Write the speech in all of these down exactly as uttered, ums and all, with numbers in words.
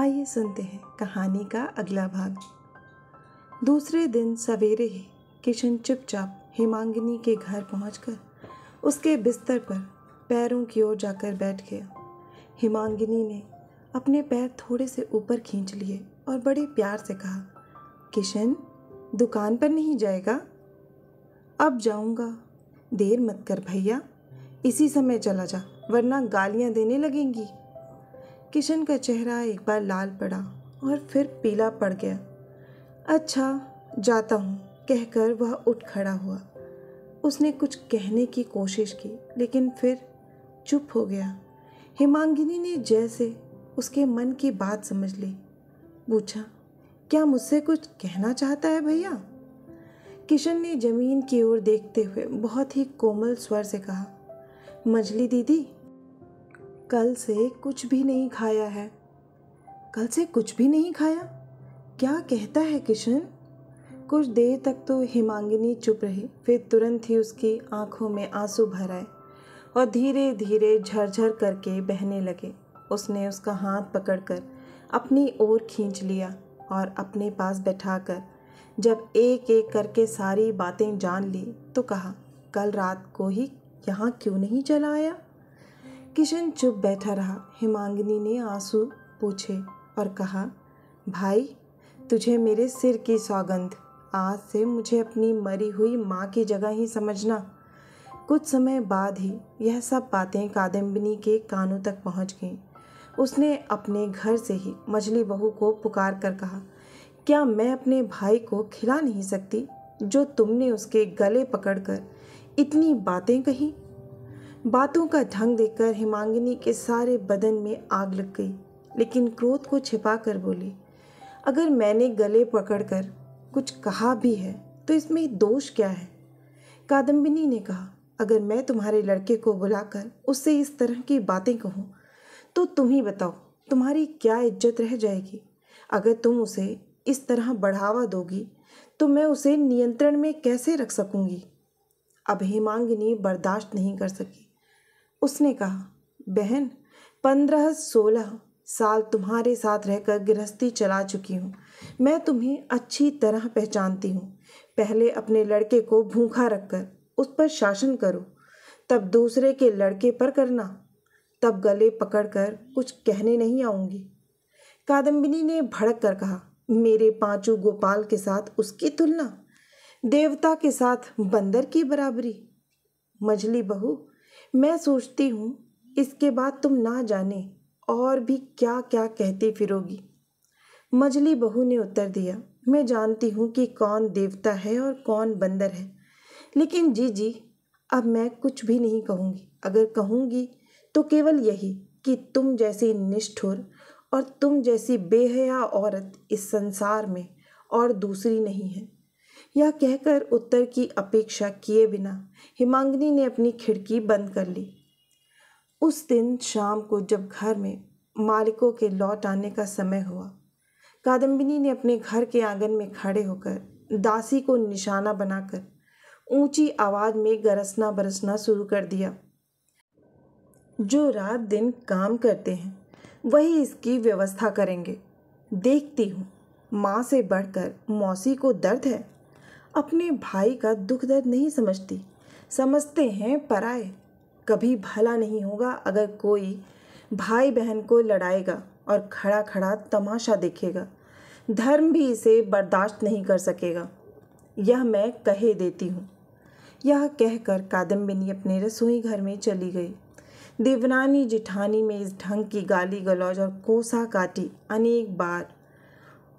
आइए सुनते हैं कहानी का अगला भाग। दूसरे दिन सवेरे ही किशन चुपचाप हेमांगिनी के घर पहुंचकर उसके बिस्तर पर पैरों की ओर जाकर बैठ गया। हेमांगिनी ने अपने पैर थोड़े से ऊपर खींच लिए और बड़े प्यार से कहा, किशन दुकान पर नहीं जाएगा? अब जाऊंगा, देर मत कर भैया, इसी समय चला जा वरना गालियां देने लगेंगी। किशन का चेहरा एक बार लाल पड़ा और फिर पीला पड़ गया। अच्छा जाता हूँ कहकर वह उठ खड़ा हुआ। उसने कुछ कहने की कोशिश की लेकिन फिर चुप हो गया। हेमांगिनी ने जैसे उसके मन की बात समझ ली, पूछा, क्या मुझसे कुछ कहना चाहता है भैया? किशन ने जमीन की ओर देखते हुए बहुत ही कोमल स्वर से कहा, मझली दीदी कल से कुछ भी नहीं खाया है। कल से कुछ भी नहीं खाया? क्या कहता है किशन? कुछ देर तक तो हेमांगिनी चुप रही, फिर तुरंत ही उसकी आंखों में आंसू भर आए और धीरे धीरे झरझर करके बहने लगे। उसने उसका हाथ पकड़कर अपनी ओर खींच लिया और अपने पास बैठाकर जब एक एक करके सारी बातें जान ली तो कहा, कल रात को ही यहाँ क्यों नहीं चला आया? किशन चुप बैठा रहा। हेमांगिनी ने आंसू पूछे और कहा, भाई तुझे मेरे सिर की सौगंध, आज से मुझे अपनी मरी हुई माँ की जगह ही समझना। कुछ समय बाद ही यह सब बातें कादम्बिनी के कानों तक पहुँच गईं। उसने अपने घर से ही मझली बहू को पुकार कर कहा, क्या मैं अपने भाई को खिला नहीं सकती जो तुमने उसके गले पकड़कर इतनी बातें कहीं? बातों का ढंग देखकर हेमांगिनी के सारे बदन में आग लग गई, लेकिन क्रोध को छिपा कर बोली, अगर मैंने गले पकड़कर कुछ कहा भी है तो इसमें दोष क्या है? कादम्बिनी ने कहा, अगर मैं तुम्हारे लड़के को बुलाकर उससे इस तरह की बातें कहूँ तो तुम ही बताओ तुम्हारी क्या इज्जत रह जाएगी। अगर तुम उसे इस तरह बढ़ावा दोगी तो मैं उसे नियंत्रण में कैसे रख सकूँगी? अब हेमांगिनी बर्दाश्त नहीं कर सकी। उसने कहा, बहन पंद्रह सोलह साल तुम्हारे साथ रहकर गृहस्थी चला चुकी हूँ, मैं तुम्हें अच्छी तरह पहचानती हूँ। पहले अपने लड़के को भूखा रखकर उस पर शासन करो, तब दूसरे के लड़के पर करना, तब गले पकड़कर कुछ कहने नहीं आऊँगी। कादम्बिनी ने भड़क कर कहा, मेरे पांचू गोपाल के साथ उसकी तुलना, देवता के साथ बंदर की बराबरी। मझली बहू मैं सोचती हूँ इसके बाद तुम ना जाने और भी क्या क्या कहती फिरोगी। मझली बहू ने उत्तर दिया, मैं जानती हूँ कि कौन देवता है और कौन बंदर है, लेकिन जी जी अब मैं कुछ भी नहीं कहूँगी। अगर कहूँगी तो केवल यही कि तुम जैसी निष्ठुर और तुम जैसी बेहया औरत इस संसार में और दूसरी नहीं है। यह कहकर उत्तर की अपेक्षा किए बिना हेमांगिनी ने अपनी खिड़की बंद कर ली। उस दिन शाम को जब घर में मालिकों के लौट आने का समय हुआ, कादम्बिनी ने अपने घर के आंगन में खड़े होकर दासी को निशाना बनाकर ऊंची आवाज़ में गरसना बरसना शुरू कर दिया। जो रात दिन काम करते हैं वही इसकी व्यवस्था करेंगे। देखती हूँ माँ से बढ़कर मौसी को दर्द है, अपने भाई का दुख दर्द नहीं समझती, समझते हैं पराए। कभी भला नहीं होगा अगर कोई भाई बहन को लड़ाएगा और खड़ा खड़ा तमाशा देखेगा, धर्म भी इसे बर्दाश्त नहीं कर सकेगा, यह मैं कहे देती हूँ। यह कहकर कादम्बिनी अपने रसोई घर में चली गई। देवनानी जिठानी में इस ढंग की गाली गलौज और कोसा काटी अनेक बार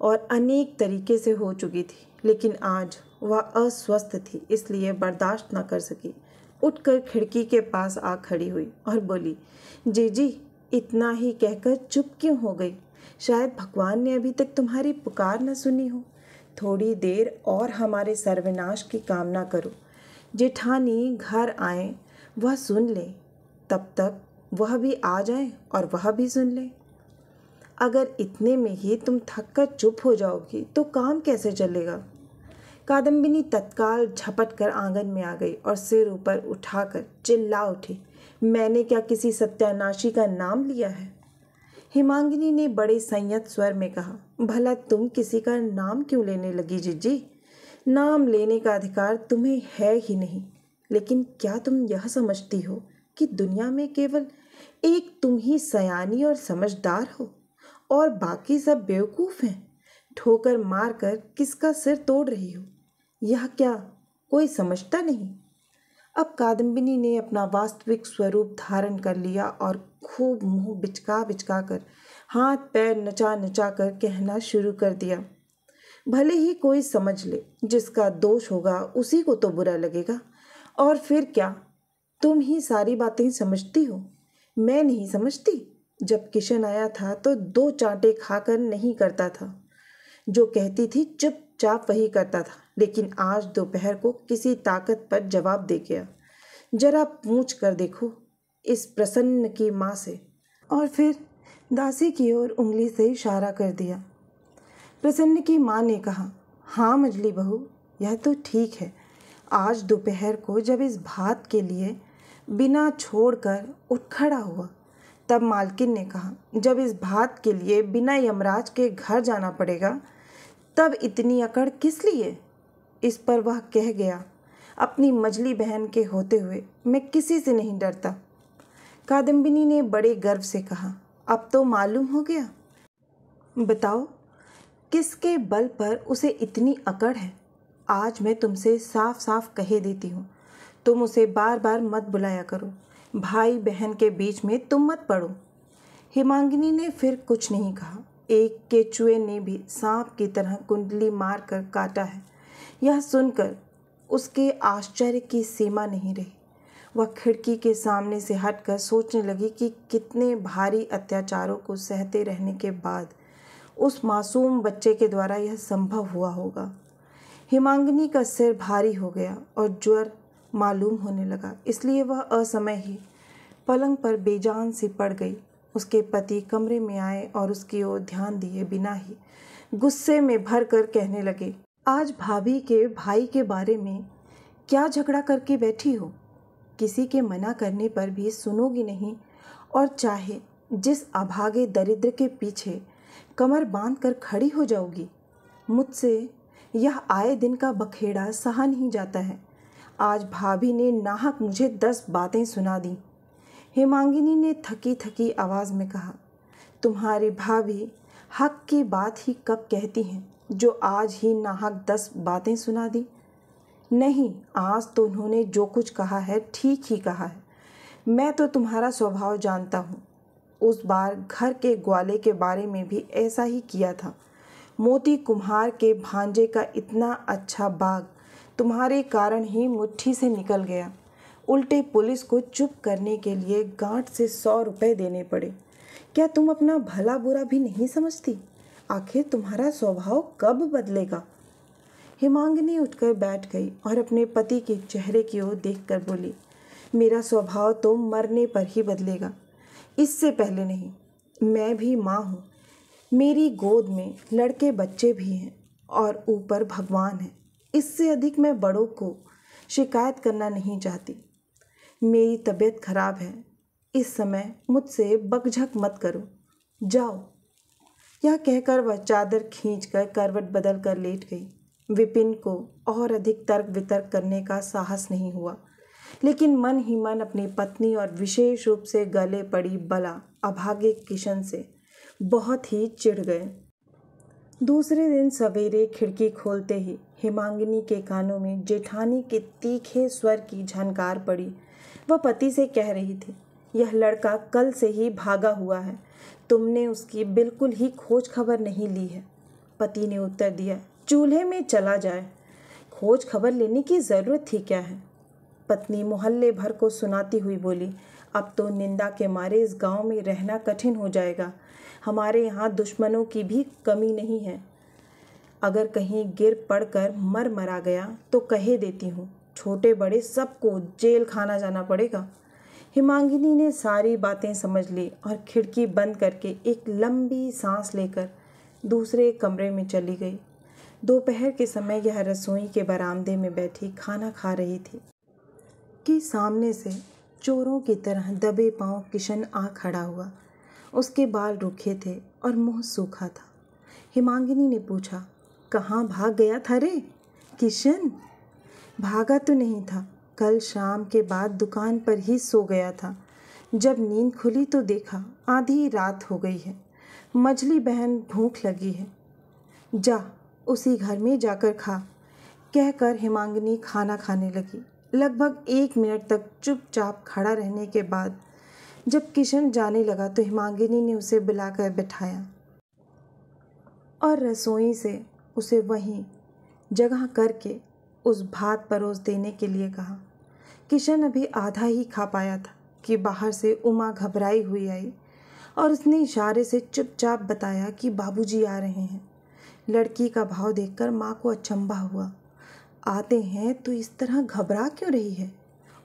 और अनेक तरीके से हो चुकी थी, लेकिन आज वह अस्वस्थ थी इसलिए बर्दाश्त न कर सकी। उठकर खिड़की के पास आ खड़ी हुई और बोली, जी जी इतना ही कहकर चुप क्यों हो गई? शायद भगवान ने अभी तक तुम्हारी पुकार न सुनी हो, थोड़ी देर और हमारे सर्वनाश की कामना करो। जेठानी घर आए वह सुन ले, तब तक वह भी आ जाए और वह भी सुन ले। अगर इतने में ही तुम थक कर चुप हो जाओगी तो काम कैसे चलेगा? कादम्बिनी तत्काल झपट कर आंगन में आ गई और सिर ऊपर उठाकर चिल्ला उठी, मैंने क्या किसी सत्यानाशी का नाम लिया है? हेमांगिनी ने बड़े संयत स्वर में कहा, भला तुम किसी का नाम क्यों लेने लगी जिज्जी? नाम लेने का अधिकार तुम्हें है ही नहीं। लेकिन क्या तुम यह समझती हो कि दुनिया में केवल एक तुम ही सयानी और समझदार हो और बाकी सब बेवकूफ़ हैं? ठोकर मार कर किसका सिर तोड़ रही हो, यह क्या कोई समझता नहीं? अब कादम्बिनी ने अपना वास्तविक स्वरूप धारण कर लिया और खूब मुंह बिचका बिचका कर, हाथ पैर नचा नचा कर कहना शुरू कर दिया, भले ही कोई समझ ले, जिसका दोष होगा उसी को तो बुरा लगेगा। और फिर क्या, तुम ही सारी बातें समझती हो, मैं नहीं समझती। जब किशन आया था तो दो चांटे खाकर नहीं करता था, जो कहती थी चुपचाप वही करता था, लेकिन आज दोपहर को किसी ताकत पर जवाब दे गया। जरा पूछ कर देखो इस प्रसन्न की माँ से। और फिर दासी की ओर उंगली से इशारा कर दिया। प्रसन्न की माँ ने कहा, हाँ मझली बहू, यह तो ठीक है। आज दोपहर को जब इस भात के लिए बिना छोड़कर उठ खड़ा हुआ, तब मालकिन ने कहा, जब इस भात के लिए बिना यमराज के घर जाना पड़ेगा, तब इतनी अकड़ किस लिए? इस पर वह कह गया, अपनी मझली बहन के होते हुए मैं किसी से नहीं डरता। कादम्बिनी ने बड़े गर्व से कहा, अब तो मालूम हो गया। बताओ किसके बल पर उसे इतनी अकड़ है? आज मैं तुमसे साफ साफ कह देती हूँ, तुम उसे बार बार मत बुलाया करो, भाई बहन के बीच में तुम मत पड़ो। हेमांगिनी ने फिर कुछ नहीं कहा। एक केचुए ने भी सांप की तरह कुंडली मार कर काटा है, यह सुनकर उसके आश्चर्य की सीमा नहीं रही। वह खिड़की के सामने से हटकर सोचने लगी कि कितने भारी अत्याचारों को सहते रहने के बाद उस मासूम बच्चे के द्वारा यह संभव हुआ होगा। हेमांगिनी का सिर भारी हो गया और ज्वर मालूम होने लगा, इसलिए वह असमय ही पलंग पर बेजान सी पड़ गई। उसके पति कमरे में आए और उसकी ओर ध्यान दिए बिना ही गुस्से में भर कर कहने लगे, आज भाभी के भाई के बारे में क्या झगड़ा करके बैठी हो? किसी के मना करने पर भी सुनोगी नहीं, और चाहे जिस अभागे दरिद्र के पीछे कमर बांध कर खड़ी हो जाओगी। मुझसे यह आए दिन का बखेड़ा सहा नहीं जाता है। आज भाभी ने नाहक मुझे दस बातें सुना दी। हेमांगिनी ने थकी थकी आवाज़ में कहा, तुम्हारी भाभी हक की बात ही कब कहती हैं, जो आज ही नाहक दस बातें सुना दी? नहीं, आज तो उन्होंने जो कुछ कहा है ठीक ही कहा है। मैं तो तुम्हारा स्वभाव जानता हूँ, उस बार घर के ग्वाले के बारे में भी ऐसा ही किया था। मोती कुम्हार के भांजे का इतना अच्छा बाग तुम्हारे कारण ही मुट्ठी से निकल गया। उल्टे पुलिस को चुप करने के लिए गांठ से सौ रुपए देने पड़े। क्या तुम अपना भला बुरा भी नहीं समझती? आखिर तुम्हारा स्वभाव कब बदलेगा? हेमांगिनी उठकर बैठ गई और अपने पति के चेहरे की ओर देखकर बोली, मेरा स्वभाव तो मरने पर ही बदलेगा, इससे पहले नहीं। मैं भी माँ हूँ, मेरी गोद में लड़के बच्चे भी हैं और ऊपर भगवान है। इससे अधिक मैं बड़ों को शिकायत करना नहीं चाहती। मेरी तबीयत खराब है, इस समय मुझसे बकझक मत करो, जाओ। यह कहकर वह चादर खींचकर करवट बदल कर लेट गई। विपिन को और अधिक तर्क वितर्क करने का साहस नहीं हुआ, लेकिन मन ही मन अपनी पत्नी और विशेष रूप से गले पड़ी बला अभागे किशन से बहुत ही चिढ़ गए। दूसरे दिन सवेरे खिड़की खोलते ही हेमांगिनी के कानों में जेठानी के तीखे स्वर की झनकार पड़ी। वह पति से कह रही थी, यह लड़का कल से ही भागा हुआ है, तुमने उसकी बिल्कुल ही खोज खबर नहीं ली है। पति ने उत्तर दिया, चूल्हे में चला जाए, खोज खबर लेने की ज़रूरत थी क्या है? पत्नी मोहल्ले भर को सुनाती हुई बोली, अब तो निंदा के मारे इस गांव में रहना कठिन हो जाएगा। हमारे यहाँ दुश्मनों की भी कमी नहीं है, अगर कहीं गिर पड़कर मर मरा गया तो कहे देती हूँ, छोटे बड़े सबको जेल खाना जाना पड़ेगा। हेमांगिनी ने सारी बातें समझ ली और खिड़की बंद करके एक लंबी सांस लेकर दूसरे कमरे में चली गई। दोपहर के समय यह रसोई के बरामदे में बैठी खाना खा रही थी कि सामने से चोरों की तरह दबे पांव किशन आ खड़ा हुआ। उसके बाल रूखे थे और मुंह सूखा था। हेमांगिनी ने पूछा, कहाँ भाग गया था रे किशन? भागा तो नहीं था, कल शाम के बाद दुकान पर ही सो गया था। जब नींद खुली तो देखा आधी रात हो गई है। मझली बहन भूख लगी है, जा उसी घर में जाकर खा, कहकर हेमांगिनी खाना खाने लगी। लगभग एक मिनट तक चुपचाप खड़ा रहने के बाद जब किशन जाने लगा तो हेमांगिनी ने उसे बुलाकर बिठाया और रसोई से उसे वहीं जगह करके उस भात परोस देने के लिए कहा। किशन अभी आधा ही खा पाया था कि बाहर से उमा घबराई हुई आई और उसने इशारे से चुपचाप बताया कि बाबूजी आ रहे हैं। लड़की का भाव देखकर माँ को अचंभा हुआ। आते हैं तो इस तरह घबरा क्यों रही है?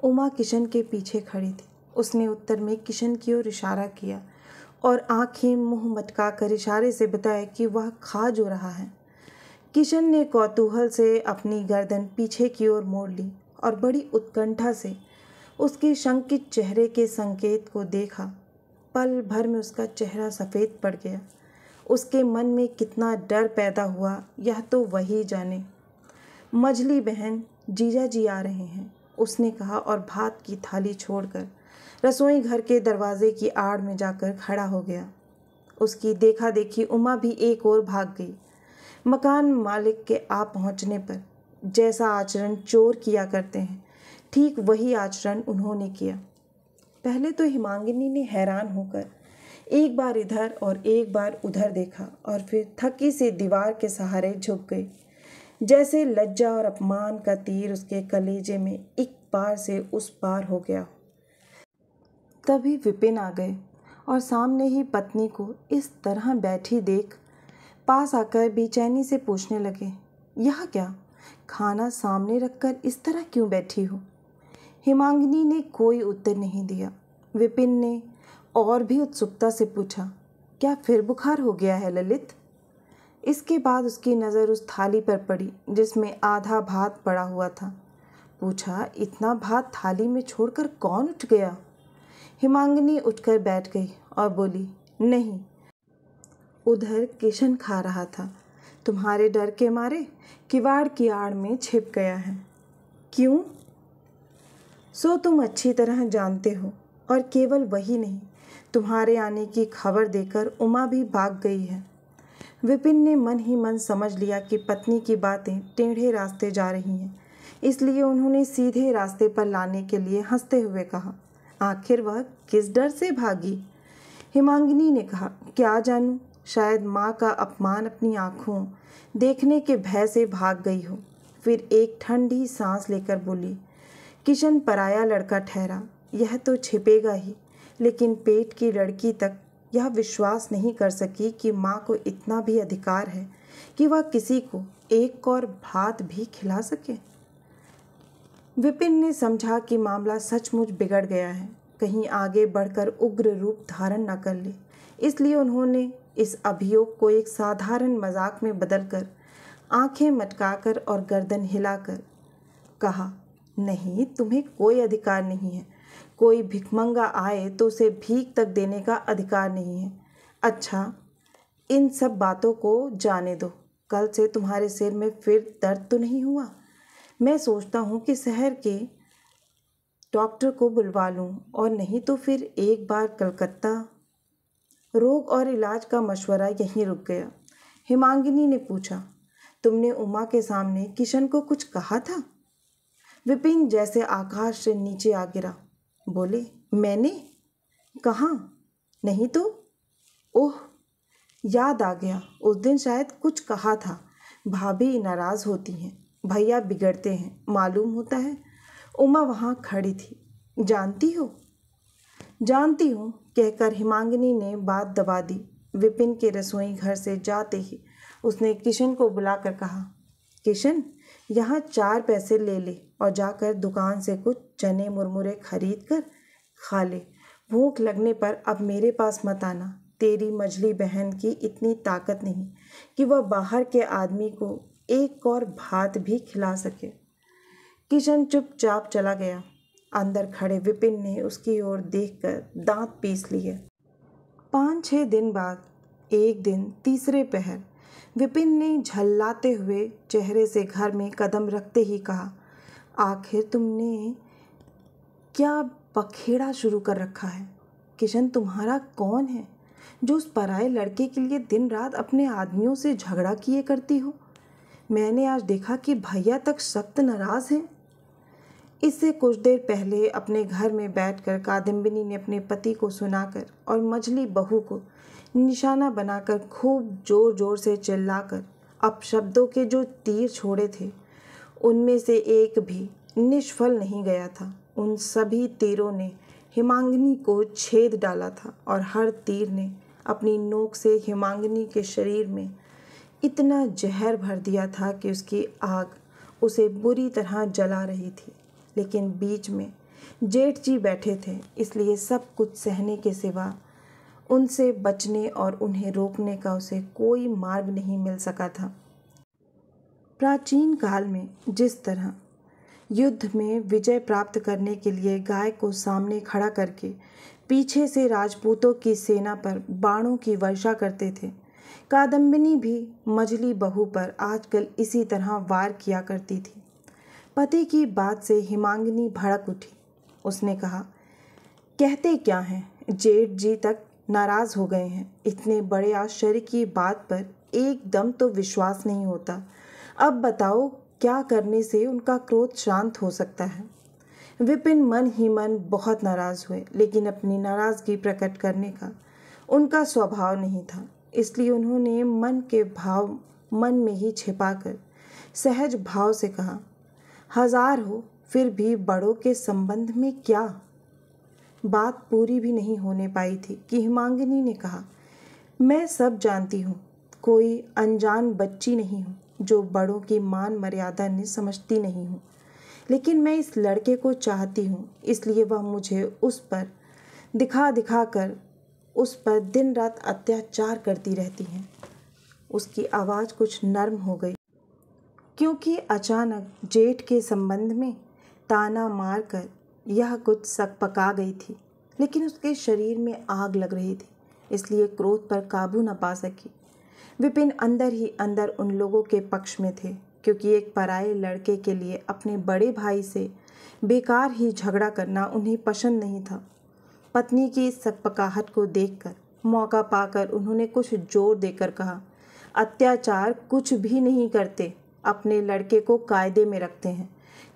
उमा किशन के पीछे खड़ी थी। उसने उत्तर में किशन की ओर इशारा किया और आंखें मुंह मटका कर इशारे से बताया कि वह खा जो रहा है। किशन ने कौतूहल से अपनी गर्दन पीछे की ओर मोड़ ली और बड़ी उत्कंठा से उसके शंकित चेहरे के संकेत को देखा। पल भर में उसका चेहरा सफ़ेद पड़ गया। उसके मन में कितना डर पैदा हुआ यह तो वही जाने। मझली बहन, जीजा जी आ रहे हैं, उसने कहा और भात की थाली छोड़कर रसोई घर के दरवाजे की आड़ में जाकर खड़ा हो गया। उसकी देखा देखी उमा भी एक ओर भाग गई। मकान मालिक के आ पहुंचने पर जैसा आचरण चोर किया करते हैं ठीक वही आचरण उन्होंने किया। पहले तो हेमांगिनी ने हैरान होकर एक बार इधर और एक बार उधर देखा और फिर थकी से दीवार के सहारे झुक गई, जैसे लज्जा और अपमान का तीर उसके कलेजे में एक पार से उस पार हो गया। तभी विपिन आ गए और सामने ही पत्नी को इस तरह बैठी देख पास आकर बेचैनी से पूछने लगे, यह क्या, खाना सामने रखकर इस तरह क्यों बैठी हो? हेमांगिनी ने कोई उत्तर नहीं दिया। विपिन ने और भी उत्सुकता से पूछा, क्या फिर बुखार हो गया है ललित? इसके बाद उसकी नज़र उस थाली पर पड़ी जिसमें आधा भात पड़ा हुआ था। पूछा, इतना भात थाली में छोड़कर कौन उठ गया? हेमांगिनी उठकर बैठ गई और बोली, नहीं, उधर किशन खा रहा था, तुम्हारे डर के मारे किवाड़ की आड़ में छिप गया है। क्यों? सो तुम अच्छी तरह जानते हो। और केवल वही नहीं, तुम्हारे आने की खबर देकर उमा भी भाग गई है। विपिन ने मन ही मन समझ लिया कि पत्नी की बातें टेढ़े रास्ते जा रही हैं, इसलिए उन्होंने सीधे रास्ते पर लाने के लिए हंसते हुए कहा, आखिर वह किस डर से भागी? हेमांगिनी ने कहा, क्या जानूं, शायद माँ का अपमान अपनी आँखों देखने के भय से भाग गई हो। फिर एक ठंडी सांस लेकर बोली, किशन पराया लड़का ठहरा, यह तो छिपेगा ही, लेकिन पेट की लड़की तक यह विश्वास नहीं कर सकी कि माँ को इतना भी अधिकार है कि वह किसी को एक और भात भी खिला सके। विपिन ने समझा कि मामला सचमुच बिगड़ गया है, कहीं आगे बढ़कर उग्र रूप धारण न कर ले, इसलिए उन्होंने इस अभियोग को एक साधारण मजाक में बदलकर आंखें मटकाकर और गर्दन हिलाकर कहा, नहीं, तुम्हें कोई अधिकार नहीं है, कोई भिखमंगा आए तो उसे भीख तक देने का अधिकार नहीं है। अच्छा, इन सब बातों को जाने दो, कल से तुम्हारे सिर में फिर दर्द तो नहीं हुआ? मैं सोचता हूँ कि शहर के डॉक्टर को बुलवा लूँ, और नहीं तो फिर एक बार कलकत्ता। रोग और इलाज का मशवरा यहीं रुक गया। हेमांगिनी ने पूछा, तुमने उमा के सामने किशन को कुछ कहा था? विपिन जैसे आकाश से नीचे आ गिरा, बोले, मैंने कहा? नहीं तो। ओह, याद आ गया, उस दिन शायद कुछ कहा था। भाभी नाराज़ होती हैं, भैया बिगड़ते हैं, मालूम होता है। उमा वहाँ खड़ी थी, जानती हो? जानती हूँ, कहकर हेमांगिनी ने बात दबा दी। विपिन के रसोई घर से जाते ही उसने किशन को बुलाकर कहा, किशन, यहाँ चार पैसे ले ले और जाकर दुकान से कुछ चने मुरमुरे खरीद कर खा ले। भूख लगने पर अब मेरे पास मत आना। तेरी मझली बहन की इतनी ताकत नहीं कि वह बाहर के आदमी को एक और भात भी खिला सके। किशन चुपचाप चला गया। अंदर खड़े विपिन ने उसकी ओर देखकर दांत पीस लिए। पाँच छः दिन बाद एक दिन तीसरे पहर विपिन ने झल्लाते हुए चेहरे से घर में कदम रखते ही कहा, आखिर तुमने क्या बखेड़ा शुरू कर रखा है। किशन तुम्हारा कौन है जो उस पराए लड़के के लिए दिन रात अपने आदमियों से झगड़ा किए करती हो। मैंने आज देखा कि भैया तक सख्त नाराज़ हैं। इससे कुछ देर पहले अपने घर में बैठकर कादम्बिनी ने अपने पति को सुनाकर और मझली बहू को निशाना बनाकर खूब जोर जोर से चिल्लाकर अपशब्दों के जो तीर छोड़े थे उनमें से एक भी निष्फल नहीं गया था। उन सभी तीरों ने हिमांगिनी को छेद डाला था और हर तीर ने अपनी नोक से हिमांगिनी के शरीर में इतना जहर भर दिया था कि उसकी आग उसे बुरी तरह जला रही थी। लेकिन बीच में जेठ जी बैठे थे, इसलिए सब कुछ सहने के सिवा उनसे बचने और उन्हें रोकने का उसे कोई मार्ग नहीं मिल सका था। प्राचीन काल में जिस तरह युद्ध में विजय प्राप्त करने के लिए गाय को सामने खड़ा करके पीछे से राजपूतों की सेना पर बाणों की वर्षा करते थे, कादम्बिनी भी मझली बहू पर आजकल इसी तरह वार किया करती थी। पति की बात से हिमांगिनी भड़क उठी। उसने कहा, कहते क्या हैं, जेठ जी तक नाराज़ हो गए हैं। इतने बड़े आश्चर्य की बात पर एकदम तो विश्वास नहीं होता। अब बताओ क्या करने से उनका क्रोध शांत हो सकता है। विपिन मन ही मन बहुत नाराज़ हुए, लेकिन अपनी नाराज़गी प्रकट करने का उनका स्वभाव नहीं था, इसलिए उन्होंने मन के भाव मन में ही छिपाकर सहज भाव से कहा, हजार हो फिर भी बड़ों के संबंध में क्या। बात पूरी भी नहीं होने पाई थी कि हिमांगिनी ने कहा, मैं सब जानती हूँ, कोई अनजान बच्ची नहीं हूँ जो बड़ों की मान मर्यादा ने समझती नहीं हूँ। लेकिन मैं इस लड़के को चाहती हूँ, इसलिए वह मुझे उस पर दिखा दिखा कर उस पर दिन रात अत्याचार करती रहती हैं। उसकी आवाज़ कुछ नर्म हो गई, क्योंकि अचानक जेठ के संबंध में ताना मार कर यह कुछ सकपका गई थी, लेकिन उसके शरीर में आग लग रही थी, इसलिए क्रोध पर काबू न पा सकी। विपिन अंदर ही अंदर उन लोगों के पक्ष में थे, क्योंकि एक पराए लड़के के लिए अपने बड़े भाई से बेकार ही झगड़ा करना उन्हें पसंद नहीं था। पत्नी की इस सकपकाहट को देखकर मौका पाकर उन्होंने कुछ जोर देकर कहा, अत्याचार कुछ भी नहीं करते, अपने लड़के को कायदे में रखते हैं,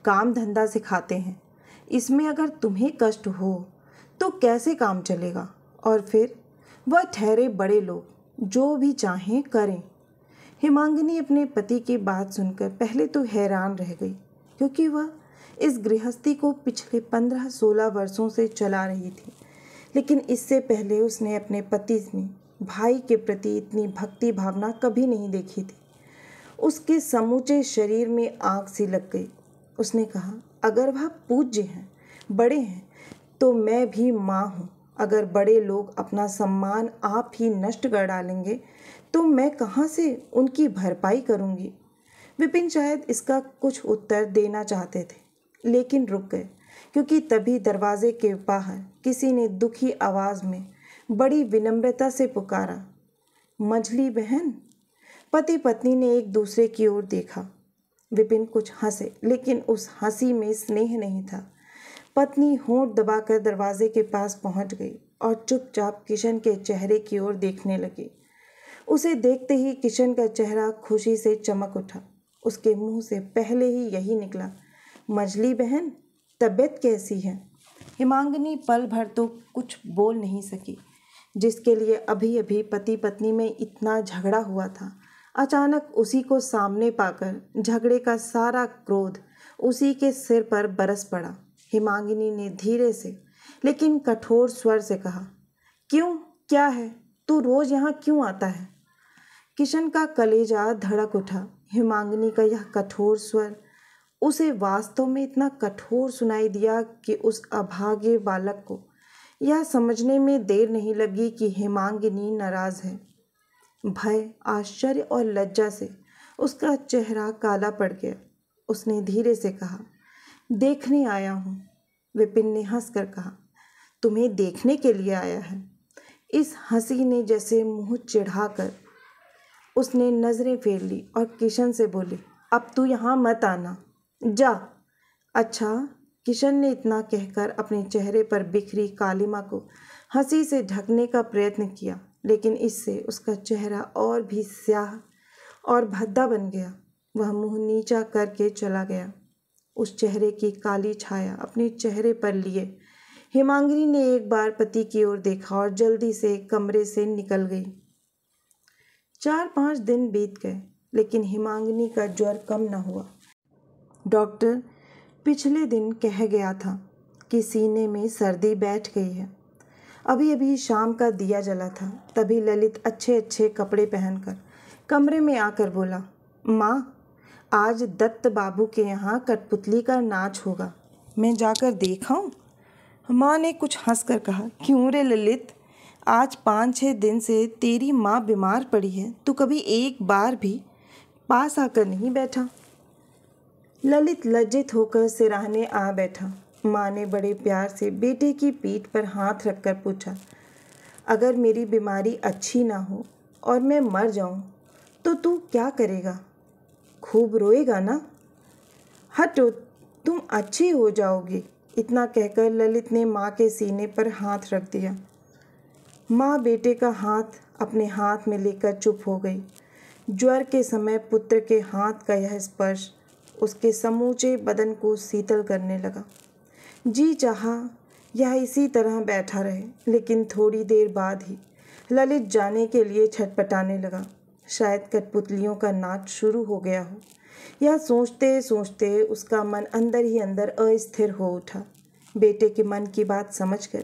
काम धंधा सिखाते हैं। इसमें अगर तुम्हें कष्ट हो तो कैसे काम चलेगा। और फिर वह ठहरे बड़े लोग, जो भी चाहें करें। हिमांगिनी अपने पति की बात सुनकर पहले तो हैरान रह गई, क्योंकि वह इस गृहस्थी को पिछले पंद्रह सोलह वर्षों से चला रही थी, लेकिन इससे पहले उसने अपने पति में भाई के प्रति इतनी भक्ति भावना कभी नहीं देखी थी। उसके समूचे शरीर में आग सी लग गई। उसने कहा, अगर वह पूज्य हैं, बड़े हैं, तो मैं भी माँ हूँ। अगर बड़े लोग अपना सम्मान आप ही नष्ट कर डालेंगे तो मैं कहाँ से उनकी भरपाई करूँगी। विपिन शायद इसका कुछ उत्तर देना चाहते थे, लेकिन रुक गए, क्योंकि तभी दरवाजे के बाहर किसी ने दुखी आवाज़ में बड़ी विनम्रता से पुकारा, मझली बहन। पति पत्नी ने एक दूसरे की ओर देखा। विपिन कुछ हंसे, लेकिन उस हंसी में स्नेह नहीं था। पत्नी होंठ दबाकर दरवाजे के पास पहुंच गई और चुपचाप किशन के चेहरे की ओर देखने लगी। उसे देखते ही किशन का चेहरा खुशी से चमक उठा। उसके मुंह से पहले ही यही निकला, मझली बहन तबीयत कैसी है। हिमांगिनी पल भर तो कुछ बोल नहीं सकी। जिसके लिए अभी अभी पति पत्नी में इतना झगड़ा हुआ था, अचानक उसी को सामने पाकर झगड़े का सारा क्रोध उसी के सिर पर बरस पड़ा। हिमांगिनी ने धीरे से लेकिन कठोर स्वर से कहा, क्यों, क्या है, तू रोज़ यहाँ क्यों आता है। किशन का कलेजा धड़क उठा। हिमांगिनी का यह कठोर स्वर उसे वास्तव में इतना कठोर सुनाई दिया कि उस अभागे बालक को यह समझने में देर नहीं लगी कि हिमांगिनी नाराज़ है। भय, आश्चर्य और लज्जा से उसका चेहरा काला पड़ गया। उसने धीरे से कहा, देखने आया हूँ। विपिन ने हंसकर कहा, तुम्हें देखने के लिए आया है। इस हंसी ने जैसे मुँह चिढ़ाकर उसने नज़रें फेर ली और किशन से बोली, अब तू यहाँ मत आना, जा। अच्छा। किशन ने इतना कहकर अपने चेहरे पर बिखरी कालिमा को हंसी से ढकने का प्रयत्न किया, लेकिन इससे उसका चेहरा और भी स्याह और भद्दा बन गया। वह मुंह नीचा करके चला गया। उस चेहरे की काली छाया अपने चेहरे पर लिए हेमांगिनी ने एक बार पति की ओर देखा और जल्दी से कमरे से निकल गई। चार पाँच दिन बीत गए, लेकिन हेमांगिनी का ज्वर कम न हुआ। डॉक्टर पिछले दिन कह गया था कि सीने में सर्दी बैठ गई है। अभी अभी शाम का दिया जला था, तभी ललित अच्छे अच्छे कपड़े पहनकर कमरे में आकर बोला, माँ, आज दत्त बाबू के यहाँ कठपुतली का नाच होगा, मैं जाकर देखाऊँ? माँ ने कुछ हंसकर कहा, क्यों रे ललित, आज पाँच छः दिन से तेरी माँ बीमार पड़ी है, तू कभी एक बार भी पास आकर नहीं बैठा। ललित लज्जित होकर सिराहने आ बैठा। माँ ने बड़े प्यार से बेटे की पीठ पर हाथ रखकर पूछा, अगर मेरी बीमारी अच्छी ना हो और मैं मर जाऊँ तो तू क्या करेगा? खूब रोएगा ना? हटो, तुम अच्छी हो जाओगे। इतना कहकर ललित ने माँ के सीने पर हाथ रख दिया। माँ बेटे का हाथ अपने हाथ में लेकर चुप हो गई। ज्वर के समय पुत्र के हाथ का यह स्पर्श उसके समूचे बदन को शीतल करने लगा। जी चाहा यह इसी तरह बैठा रहे, लेकिन थोड़ी देर बाद ही ललित जाने के लिए छटपटाने लगा। शायद कठपुतलियों का नाच शुरू हो गया हो। यह सोचते सोचते उसका मन अंदर ही अंदर अस्थिर हो उठा। बेटे के मन की बात समझकर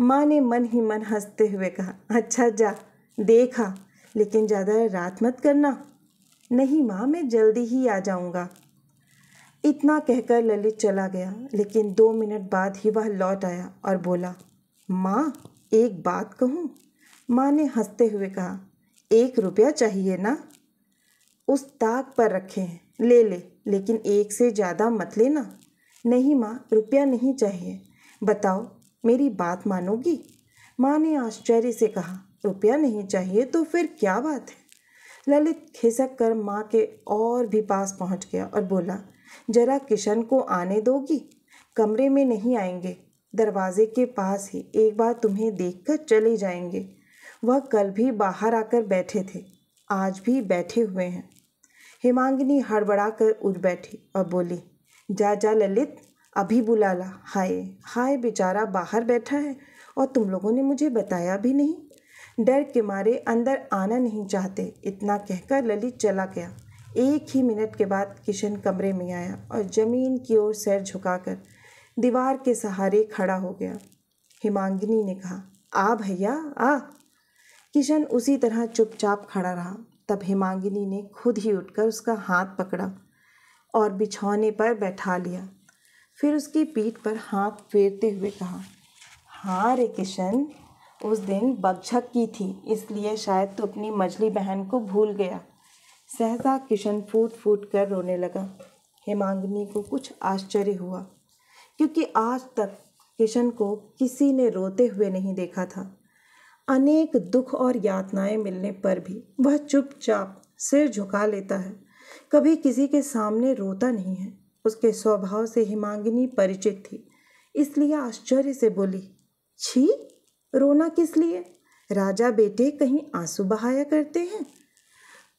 माँ ने मन ही मन हंसते हुए कहा, अच्छा जा, देखा, लेकिन ज़्यादा रात मत करना। नहीं माँ, मैं जल्दी ही आ जाऊँगा। इतना कहकर ललित चला गया, लेकिन दो मिनट बाद ही वह लौट आया और बोला, माँ एक बात कहूँ? माँ ने हंसते हुए कहा, एक रुपया चाहिए ना? उस ताक पर रखे हैं, ले ले, लेकिन एक से ज़्यादा मत लेना। नहीं माँ, रुपया नहीं चाहिए। बताओ, मेरी बात मानोगी? माँ ने आश्चर्य से कहा, रुपया नहीं चाहिए तो फिर क्या बात है? ललित खिसक कर माँ के और भी पास पहुँच गया और बोला, जरा किशन को आने दोगी? कमरे में नहीं आएंगे, दरवाजे के पास ही एक बार तुम्हें देखकर चले जाएंगे। वह कल भी बाहर आकर बैठे थे, आज भी बैठे हुए हैं। हेमांगिनी हड़बड़ा कर उठ बैठी और बोली, जा जा ललित, अभी बुला ला। हाय हाय, बेचारा बाहर बैठा है और तुम लोगों ने मुझे बताया भी नहीं। डर के मारे अंदर आना नहीं चाहते। इतना कहकर ललित चला गया। एक ही मिनट के बाद किशन कमरे में आया और ज़मीन की ओर सर झुकाकर दीवार के सहारे खड़ा हो गया। हेमांगिनी ने कहा, आ भैया आ। किशन उसी तरह चुपचाप खड़ा रहा। तब हेमांगिनी ने खुद ही उठकर उसका हाथ पकड़ा और बिछौने पर बैठा लिया। फिर उसकी पीठ पर हाथ फेरते हुए कहा, हाँ रे किशन, उस दिन बकझक की थी, इसलिए शायद तू अपनी मझली बहन को भूल गया। सहसा किशन फूट फूट कर रोने लगा। हेमांगिनी को कुछ आश्चर्य हुआ, क्योंकि आज तक किशन को किसी ने रोते हुए नहीं देखा था। अनेक दुख और यातनाएं मिलने पर भी वह चुपचाप सिर झुका लेता है, कभी किसी के सामने रोता नहीं है। उसके स्वभाव से हेमांगिनी परिचित थी, इसलिए आश्चर्य से बोली, छी, रोना किस लिए? राजा बेटे कहीं आंसू बहाया करते हैं?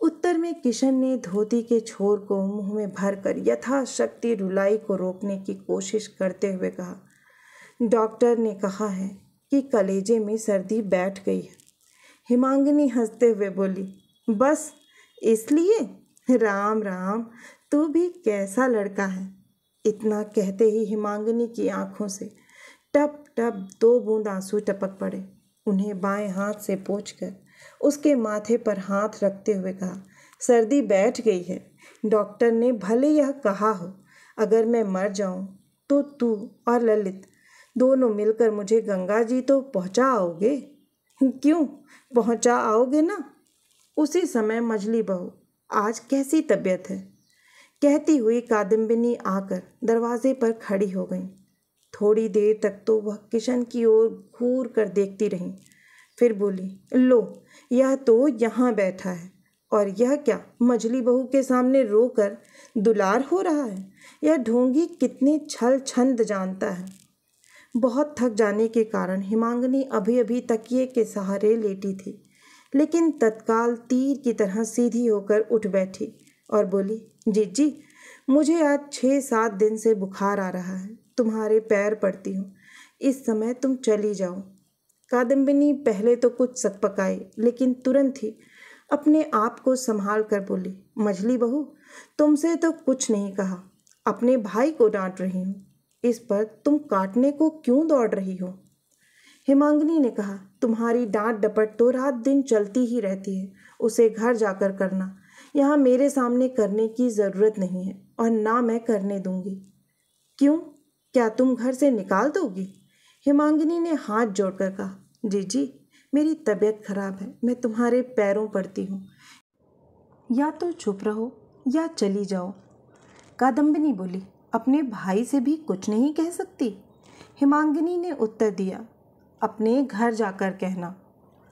उत्तर में किशन ने धोती के छोर को मुंह में भरकर यथाशक्ति रुलाई को रोकने की कोशिश करते हुए कहा, डॉक्टर ने कहा है कि कलेजे में सर्दी बैठ गई है। हेमांगिनी हंसते हुए बोली, बस इसलिए? राम राम, तू भी कैसा लड़का है। इतना कहते ही हेमांगिनी की आंखों से टप टप दो बूंद आंसू टपक पड़े। उन्हें बाएं हाथ से पोंछकर उसके माथे पर हाथ रखते हुए कहा, सर्दी बैठ गई है। डॉक्टर ने भले यह कहा हो, अगर मैं मर जाऊं तो तू और ललित दोनों मिलकर मुझे गंगा जी तो पहुंचा आओगे। क्यों, पहुंचा आओगे ना? उसी समय मझली बहू, आज कैसी तबीयत है? कहती हुई कादम्बिनी आकर दरवाजे पर खड़ी हो गई। थोड़ी देर तक तो वह किशन की ओर घूर कर देखती रहीं, फिर बोली, लो यह तो यहाँ बैठा है और यह क्या मझली बहू के सामने रोकर दुलार हो रहा है। यह ढोंगी कितने छल छंद जानता है। बहुत थक जाने के कारण हेमांगिनी अभी अभी तकिए के सहारे लेटी थी, लेकिन तत्काल तीर की तरह सीधी होकर उठ बैठी और बोली, जीजी मुझे आज छः सात दिन से बुखार आ रहा है, तुम्हारे पैर पड़ती हूँ, इस समय तुम चली जाओ। कादम्बिनी पहले तो कुछ सकपकाई, लेकिन तुरंत ही अपने आप को संभाल कर बोली, मझली बहू तुमसे तो कुछ नहीं कहा, अपने भाई को डांट रही हूँ, इस पर तुम काटने को क्यों दौड़ रही हो। हेमांगिनी ने कहा, तुम्हारी डांट डपट तो रात दिन चलती ही रहती है, उसे घर जाकर करना, यहाँ मेरे सामने करने की ज़रूरत नहीं है और ना मैं करने दूंगी। क्यों, क्या तुम घर से निकाल दोगी? हेमांगिनी ने हाथ जोड़कर कहा, जी जी मेरी तबीयत खराब है, मैं तुम्हारे पैरों पड़ती हूँ, या तो चुप रहो या चली जाओ। कादम्बिनी बोली, अपने भाई से भी कुछ नहीं कह सकती? हेमांगिनी ने उत्तर दिया, अपने घर जाकर कहना।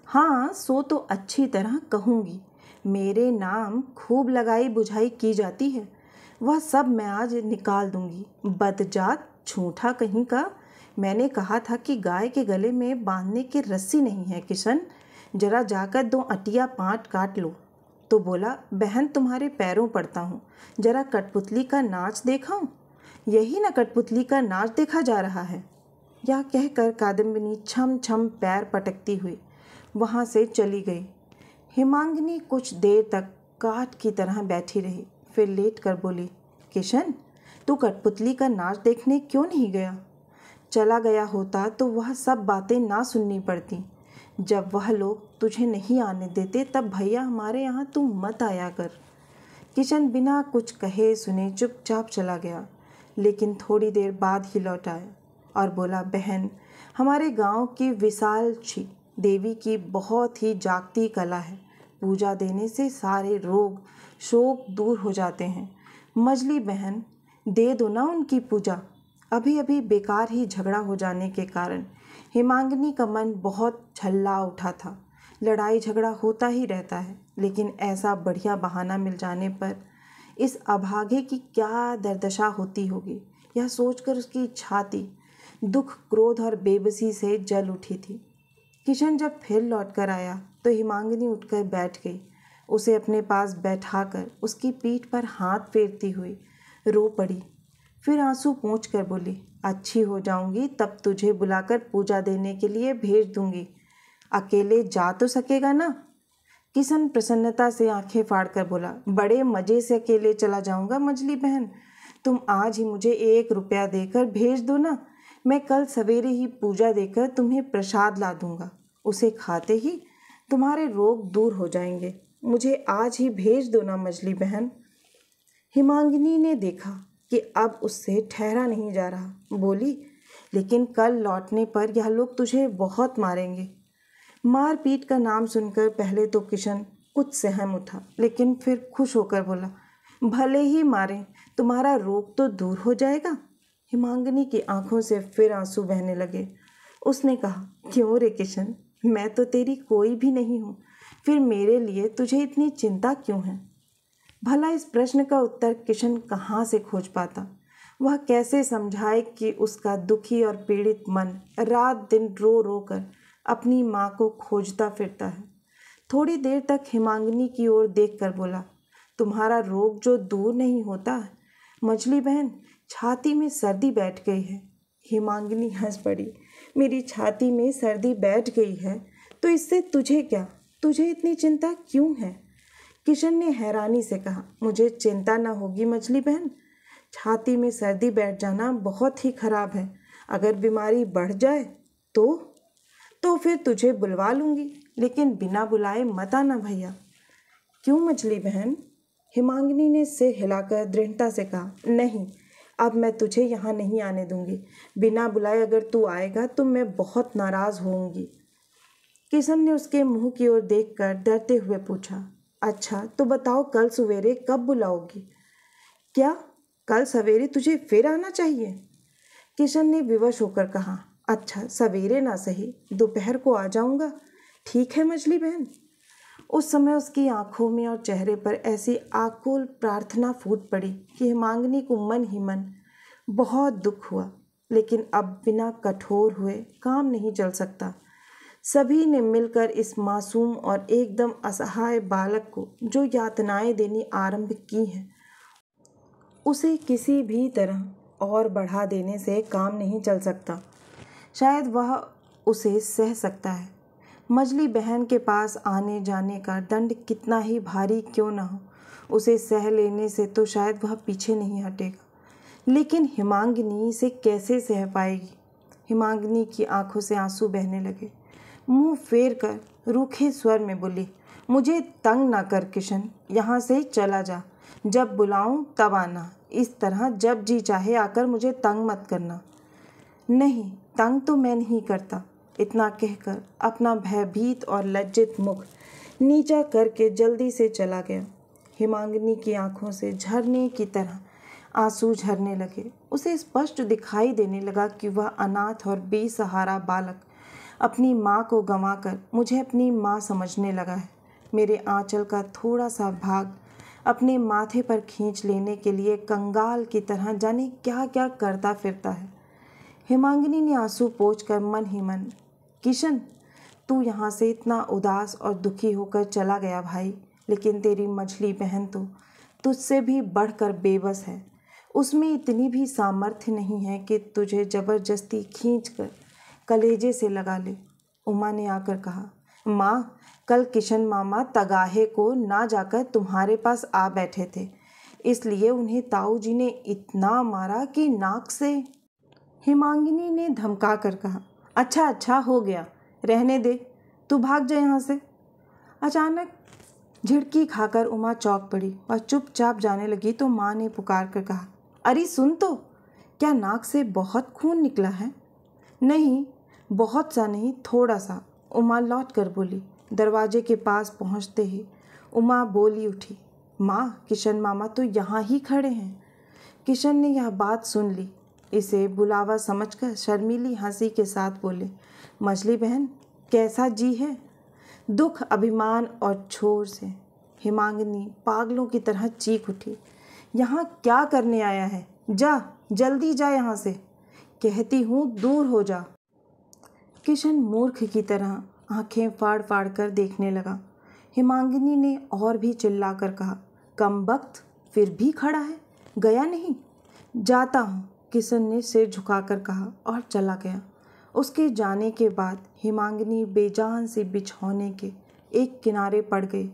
हाँ सो तो अच्छी तरह कहूँगी, मेरे नाम खूब लगाई बुझाई की जाती है, वह सब मैं आज निकाल दूंगी। बदजात झूठा कहीं का, मैंने कहा था कि गाय के गले में बांधने की रस्सी नहीं है किशन, जरा जाकर दो अटिया पाट काट लो, तो बोला बहन तुम्हारे पैरों पड़ता हूँ, जरा कठपुतली का नाच देखाऊँ, यही ना कठपुतली का नाच देखा जा रहा है। यह कहकर कादम्बिनी छम छम पैर पटकती हुई वहाँ से चली गई। हेमांगिनी कुछ देर तक काट की तरह बैठी रही, फिर लेट कर बोली, किशन तू कठपुतली का नाच देखने क्यों नहीं गया? चला गया होता तो वह सब बातें ना सुननी पड़ती। जब वह लोग तुझे नहीं आने देते तब भैया हमारे यहाँ तू मत आया कर। किशन बिना कुछ कहे सुने चुपचाप चला गया, लेकिन थोड़ी देर बाद ही लौट आया और बोला, बहन हमारे गांव की विशालक्षी देवी की बहुत ही जागती कला है, पूजा देने से सारे रोग शोक दूर हो जाते हैं। मझली बहन दे दो ना उनकी पूजा। अभी अभी बेकार ही झगड़ा हो जाने के कारण हेमांगिनी का मन बहुत छल्ला उठा था। लड़ाई झगड़ा होता ही रहता है, लेकिन ऐसा बढ़िया बहाना मिल जाने पर इस अभागे की क्या दुर्दशा होती होगी, यह सोचकर उसकी छाती दुख क्रोध और बेबसी से जल उठी थी। किशन जब फिर लौट कर आया तो हेमांगिनी उठकर बैठ गई। उसे अपने पास बैठाकर उसकी पीठ पर हाथ फेरती हुई रो पड़ी, फिर आंसू पोंछ कर बोली, अच्छी हो जाऊंगी तब तुझे बुलाकर पूजा देने के लिए भेज दूंगी, अकेले जा तो सकेगा ना। किशन प्रसन्नता से आंखें फाड़ कर बोला, बड़े मज़े से अकेले चला जाऊंगा मझली बहन, तुम आज ही मुझे एक रुपया देकर भेज दो ना, मैं कल सवेरे ही पूजा देकर तुम्हें प्रसाद ला दूंगा, उसे खाते ही तुम्हारे रोग दूर हो जाएंगे, मुझे आज ही भेज दो ना मझली बहन। हेमांगिनी ने देखा कि अब उससे ठहरा नहीं जा रहा, बोली, लेकिन कल लौटने पर यह लोग तुझे बहुत मारेंगे। मार पीट का नाम सुनकर पहले तो किशन कुछ सहम उठा, लेकिन फिर खुश होकर बोला, भले ही मारें, तुम्हारा रोग तो दूर हो जाएगा। हेमांगिनी की आंखों से फिर आंसू बहने लगे। उसने कहा, क्यों रे किशन, मैं तो तेरी कोई भी नहीं हूँ, फिर मेरे लिए तुझे इतनी चिंता क्यों है? भला इस प्रश्न का उत्तर किशन कहाँ से खोज पाता? वह कैसे समझाए कि उसका दुखी और पीड़ित मन रात दिन रो रो कर अपनी माँ को खोजता फिरता है। थोड़ी देर तक हेमांगिनी की ओर देख कर बोला, तुम्हारा रोग जो दूर नहीं होता मझली बहन, छाती में सर्दी बैठ गई है। हेमांगिनी हंस पड़ी, मेरी छाती में सर्दी बैठ गई है तो इससे तुझे क्या, तुझे इतनी चिंता क्यों है? किशन ने हैरानी से कहा, मुझे चिंता ना होगी मझली बहन, छाती में सर्दी बैठ जाना बहुत ही खराब है, अगर बीमारी बढ़ जाए तो तो फिर तुझे बुलवा लूँगी, लेकिन बिना बुलाए मत आना भैया। क्यों मझली बहन? हेमांगिनी ने सिर हिलाकर दृढ़ता से कहा, नहीं अब मैं तुझे यहाँ नहीं आने दूंगी, बिना बुलाए अगर तू आएगा तो मैं बहुत नाराज़ होऊंगी। किशन ने उसके मुंह की ओर देखकर डरते हुए पूछा, अच्छा तो बताओ कल सवेरे कब बुलाओगी? क्या कल सवेरे तुझे फिर आना चाहिए? किशन ने विवश होकर कहा, अच्छा सवेरे ना सही, दोपहर को आ जाऊँगा, ठीक है मझली बहन। उस समय उसकी आंखों में और चेहरे पर ऐसी आकुल प्रार्थना फूट पड़ी कि मांगनी को मन ही मन बहुत दुख हुआ, लेकिन अब बिना कठोर हुए काम नहीं चल सकता। सभी ने मिलकर इस मासूम और एकदम असहाय बालक को जो यातनाएं देनी आरंभ की हैं, उसे किसी भी तरह और बढ़ा देने से काम नहीं चल सकता। शायद वह उसे सह सकता है। मझली बहन के पास आने जाने का दंड कितना ही भारी क्यों ना हो, उसे सह लेने से तो शायद वह पीछे नहीं हटेगा। लेकिन हेमांगिनी से कैसे सह पाएगी। हेमांगिनी की आंखों से आंसू बहने लगे। मुंह फेर कर रूखे स्वर में बोली, मुझे तंग ना कर किशन, यहाँ से चला जा, जब बुलाऊं तब आना, इस तरह जब जी चाहे आकर मुझे तंग मत करना। नहीं, तंग तो मैं नहीं करता। इतना कहकर अपना भयभीत और लज्जित मुख नीचा करके जल्दी से चला गया। हेमांगिनी की आंखों से झरने की तरह आंसू झरने लगे। उसे स्पष्ट दिखाई देने लगा कि वह अनाथ और बेसहारा बालक अपनी माँ को गंवाकर मुझे अपनी माँ समझने लगा है। मेरे आंचल का थोड़ा सा भाग अपने माथे पर खींच लेने के लिए कंगाल की तरह जाने क्या क्या करता फिरता है। हेमांगिनी ने आंसू पोंछकर मन ही मन, किशन तू यहाँ से इतना उदास और दुखी होकर चला गया भाई, लेकिन तेरी मझली बहन तो तुझसे भी बढ़कर बेबस है। उसमें इतनी भी सामर्थ्य नहीं है कि तुझे जबरदस्ती खींचकर कलेजे से लगा ले। उमा ने आकर कहा, माँ कल किशन मामा तगाहे को ना जाकर तुम्हारे पास आ बैठे थे, इसलिए उन्हें ताऊ जी ने इतना मारा कि नाक से। हेमांगिनी ने धमका कर कहा, अच्छा अच्छा हो गया, रहने दे, तू भाग जा यहाँ से। अचानक झिड़की खाकर उमा चौंक पड़ी और चुपचाप जाने लगी तो माँ ने पुकार कर कहा, अरे सुन तो, क्या नाक से बहुत खून निकला है? नहीं, बहुत सा नहीं, थोड़ा सा, उमा लौट कर बोली। दरवाजे के पास पहुँचते ही उमा बोली उठी, माँ किशन मामा तो यहाँ ही खड़े हैं। किशन ने यह बात सुन ली। इसे बुलावा समझकर शर्मीली हंसी के साथ बोले, मझली बहन कैसा जी है। दुख, अभिमान और छोर से हेमांगिनी पागलों की तरह चीख उठी, यहाँ क्या करने आया है, जा जल्दी जा यहाँ से, कहती हूँ दूर हो जा। किशन मूर्ख की तरह आंखें फाड़ फाड़ कर देखने लगा। हेमांगिनी ने और भी चिल्लाकर कहा, कमबख्त फिर भी खड़ा है, गया नहीं, जाता हूँ। किशन ने सिर झुकाकर कहा और चला गया। उसके जाने के बाद हेमांगिनी बेजान से बिछौने के एक किनारे पड़ गई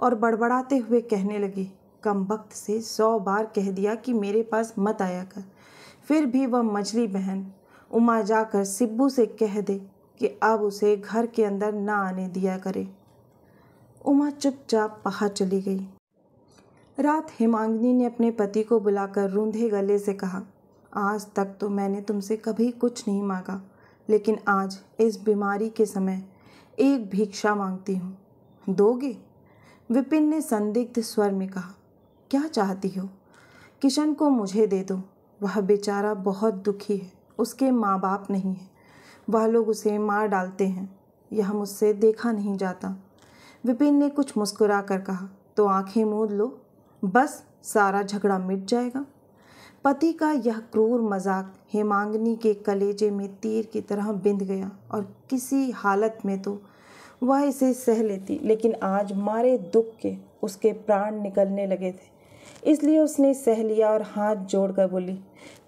और बड़बड़ाते हुए कहने लगी, कमबख्त से सौ बार कह दिया कि मेरे पास मत आया कर, फिर भी वह मझली बहन। उमा जाकर सिब्बू से कह दे कि अब उसे घर के अंदर ना आने दिया करे। उमा चुपचाप बाहर चली गई। रात हेमांगिनी ने अपने पति को बुलाकर रूंधे गले से कहा, आज तक तो मैंने तुमसे कभी कुछ नहीं मांगा, लेकिन आज इस बीमारी के समय एक भिक्षा मांगती हूँ, दोगे? विपिन ने संदिग्ध स्वर में कहा, क्या चाहती हो? किशन को मुझे दे दो, वह बेचारा बहुत दुखी है, उसके माँ बाप नहीं है, वह लोग उसे मार डालते हैं, यह मुझसे देखा नहीं जाता। विपिन ने कुछ मुस्कुरा कर कहा, तो आंखें मूंद लो, बस सारा झगड़ा मिट जाएगा। पति का यह क्रूर मजाक हेमांगिनी के कलेजे में तीर की तरह बिंध गया और किसी हालत में तो वह इसे सह लेती, लेकिन आज मारे दुख के उसके प्राण निकलने लगे थे, इसलिए उसने सह लिया और हाथ जोड़कर बोली,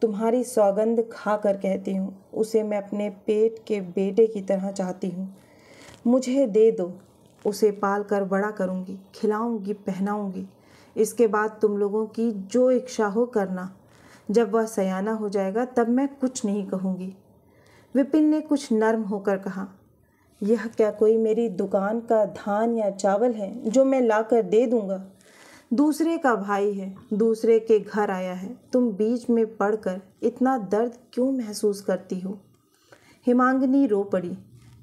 तुम्हारी सौगंध खाकर कहती हूँ, उसे मैं अपने पेट के बेटे की तरह चाहती हूँ, मुझे दे दो, उसे पाल कर बड़ा करूँगी, खिलाऊँगी, पहनाऊँगी, इसके बाद तुम लोगों की जो इच्छा हो करना, जब वह सयाना हो जाएगा तब मैं कुछ नहीं कहूँगी। विपिन ने कुछ नर्म होकर कहा, यह क्या कोई मेरी दुकान का धान या चावल है जो मैं लाकर दे दूँगा? दूसरे का भाई है, दूसरे के घर आया है, तुम बीच में पड़कर इतना दर्द क्यों महसूस करती हो? हेमांगिनी रो पड़ी।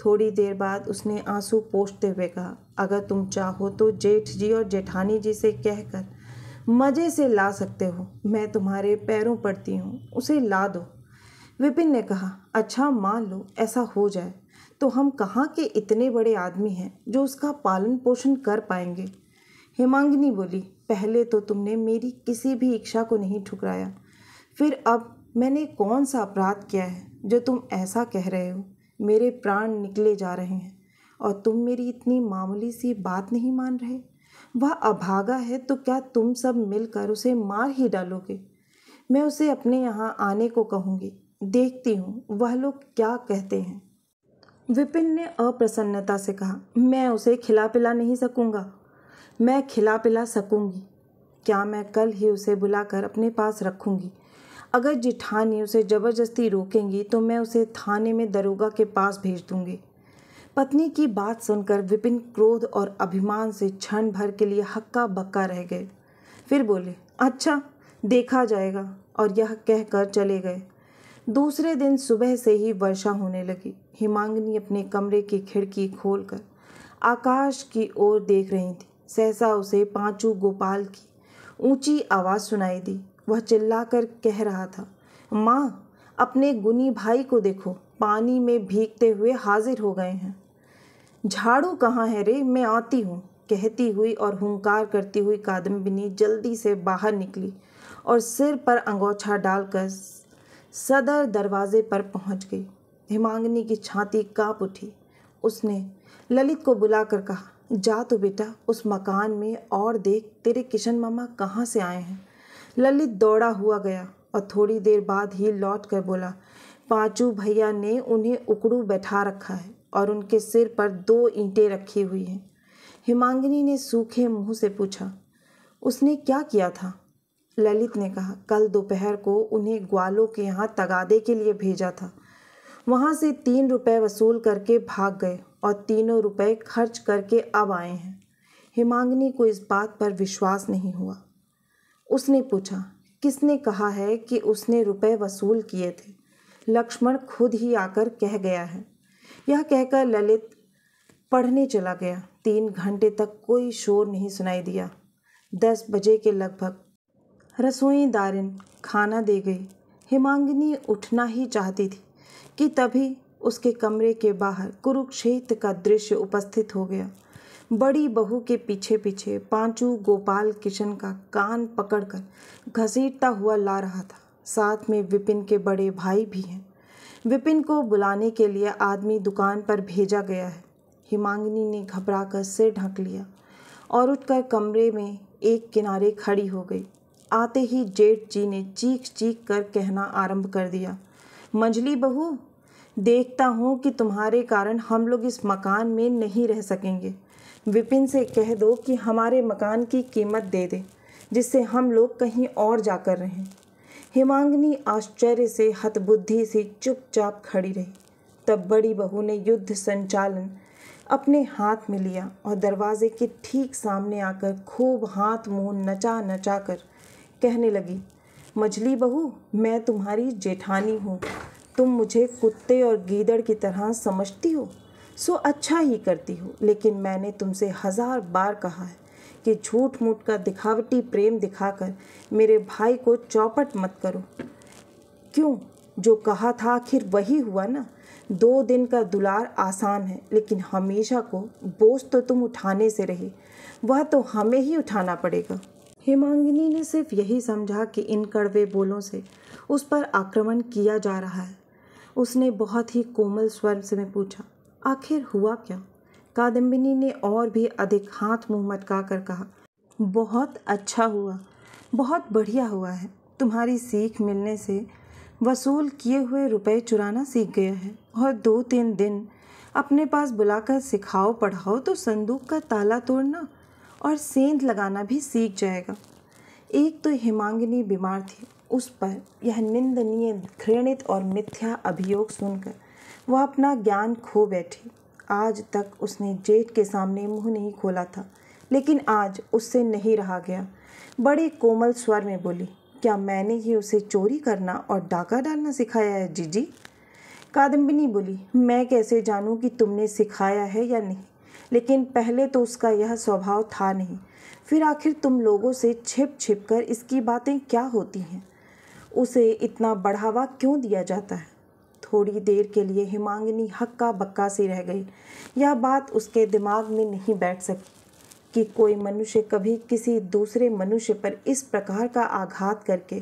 थोड़ी देर बाद उसने आंसू पोंछते हुए कहा, अगर तुम चाहो तो जेठ जी और जेठानी जी से कहकर मज़े से ला सकते हो, मैं तुम्हारे पैरों पड़ती हूँ, उसे ला दो। विपिन ने कहा, अच्छा मान लो ऐसा हो जाए तो हम कहाँ के इतने बड़े आदमी हैं जो उसका पालन पोषण कर पाएंगे। हेमांगिनी बोली, पहले तो तुमने मेरी किसी भी इच्छा को नहीं ठुकराया, फिर अब मैंने कौन सा अपराध किया है जो तुम ऐसा कह रहे हो। मेरे प्राण निकले जा रहे हैं और तुम मेरी इतनी मामूली सी बात नहीं मान रहे। वह अभागा है तो क्या तुम सब मिलकर उसे मार ही डालोगे। मैं उसे अपने यहाँ आने को कहूँगी, देखती हूँ वह लोग क्या कहते हैं। विपिन ने अप्रसन्नता से कहा, मैं उसे खिला पिला नहीं सकूँगा। मैं खिला पिला सकूँगी क्या? मैं कल ही उसे बुलाकर अपने पास रखूँगी। अगर जिठानी उसे ज़बरदस्ती रोकेंगी तो मैं उसे थाने में दरोगा के पास भेज दूँगी। पत्नी की बात सुनकर विपिन क्रोध और अभिमान से क्षण भर के लिए हक्का बक्का रह गए, फिर बोले, अच्छा देखा जाएगा, और यह कहकर चले गए। दूसरे दिन सुबह से ही वर्षा होने लगी। हेमांगिनी अपने कमरे की खिड़की खोलकर आकाश की ओर देख रही थी। सहसा उसे पांचू गोपाल की ऊंची आवाज़ सुनाई दी। वह चिल्लाकर कह रहा था, माँ अपने गुनी भाई को देखो, पानी में भीगते हुए हाजिर हो गए हैं। झाड़ू कहाँ है रे, मैं आती हूँ, कहती हुई और हुंकार करती हुई कादम्बिनी जल्दी से बाहर निकली और सिर पर अंगोछा डालकर सदर दरवाजे पर पहुँच गई। हेमांगिनी की छाती काँप उठी। उसने ललित को बुलाकर कहा, जा तो बेटा उस मकान में और देख तेरे किशन मामा कहाँ से आए हैं। ललित दौड़ा हुआ गया और थोड़ी देर बाद ही लौट कर बोला, पाँचू भैया ने उन्हें उकड़ू बैठा रखा है और उनके सिर पर दो ईंटें रखी हुई हैं। हेमांगिनी ने सूखे मुंह से पूछा, उसने क्या किया था? ललित ने कहा, कल दोपहर को उन्हें ग्वालों के यहाँ तगादे के लिए भेजा था। वहाँ से तीन रुपए वसूल करके भाग गए और तीनों रुपए खर्च करके अब आए हैं। हेमांगिनी को इस बात पर विश्वास नहीं हुआ। उसने पूछा, किसने कहा है कि उसने रुपए वसूल किए थे? लक्ष्मण खुद ही आकर कह गया है। यह कहकर ललित पढ़ने चला गया। तीन घंटे तक कोई शोर नहीं सुनाई दिया। दस बजे के लगभग रसोई दारिन खाना दे गई। हेमांगिनी उठना ही चाहती थी कि तभी उसके कमरे के बाहर कुरुक्षेत्र का दृश्य उपस्थित हो गया। बड़ी बहू के पीछे पीछे पांचू गोपाल किशन का कान पकड़कर घसीटता हुआ ला रहा था। साथ में विपिन के बड़े भाई भी हैं। विपिन को बुलाने के लिए आदमी दुकान पर भेजा गया है। हेमांगिनी ने घबराकर सिर ढक लिया और उठकर कमरे में एक किनारे खड़ी हो गई। आते ही जेठ जी ने चीख चीख कर कहना आरंभ कर दिया, मझली बहू देखता हूँ कि तुम्हारे कारण हम लोग इस मकान में नहीं रह सकेंगे। विपिन से कह दो कि हमारे मकान की कीमत दे दे जिससे हम लोग कहीं और जाकर रहें। हेमांगिनी आश्चर्य से हतबुद्धि से चुपचाप खड़ी रही। तब बड़ी बहू ने युद्ध संचालन अपने हाथ में लिया और दरवाजे के ठीक सामने आकर खूब हाथ मुँह नचा नचा कर कहने लगी, मझली बहू मैं तुम्हारी जेठानी हूँ, तुम मुझे कुत्ते और गीदड़ की तरह समझती हो सो अच्छा ही करती हो, लेकिन मैंने तुमसे हज़ार बार कहा है कि झूठ मूठ का दिखावटी प्रेम दिखाकर मेरे भाई को चौपट मत करो। क्यों? जो कहा था आखिर वही हुआ ना। दो दिन का दुलार आसान है, लेकिन हमेशा को बोझ तो तुम उठाने से रहे, वह तो हमें ही उठाना पड़ेगा। हेमांगिनी ने सिर्फ यही समझा कि इन कड़वे बोलों से उस पर आक्रमण किया जा रहा है। उसने बहुत ही कोमल स्वर से में पूछा, आखिर हुआ क्या? कादम्बिनी ने और भी अधिक हाथ मुँह मटका कर कहा, बहुत अच्छा हुआ, बहुत बढ़िया हुआ है। तुम्हारी सीख मिलने से वसूल किए हुए रुपए चुराना सीख गया है और दो तीन दिन अपने पास बुलाकर सिखाओ पढ़ाओ तो संदूक का ताला तोड़ना और सेंध लगाना भी सीख जाएगा। एक तो हेमांगिनी बीमार थी, उस पर यह निंदनीय घृणित और मिथ्या अभियोग सुनकर वह अपना ज्ञान खो बैठी। आज तक उसने जेठ के सामने मुंह नहीं खोला था, लेकिन आज उससे नहीं रहा गया। बड़े कोमल स्वर में बोली, क्या मैंने ही उसे चोरी करना और डाका डालना सिखाया है जीजी? कादम्बिनी बोली, मैं कैसे जानूं कि तुमने सिखाया है या नहीं, लेकिन पहले तो उसका यह स्वभाव था नहीं, फिर आखिर तुम लोगों से छिप छिप कर इसकी बातें क्या होती हैं, उसे इतना बढ़ावा क्यों दिया जाता है। थोड़ी देर के लिए हेमांगिनी हक्का बक्का सी रह गई। यह बात उसके दिमाग में नहीं बैठ सकी कि कोई मनुष्य कभी किसी दूसरे मनुष्य पर इस प्रकार का आघात करके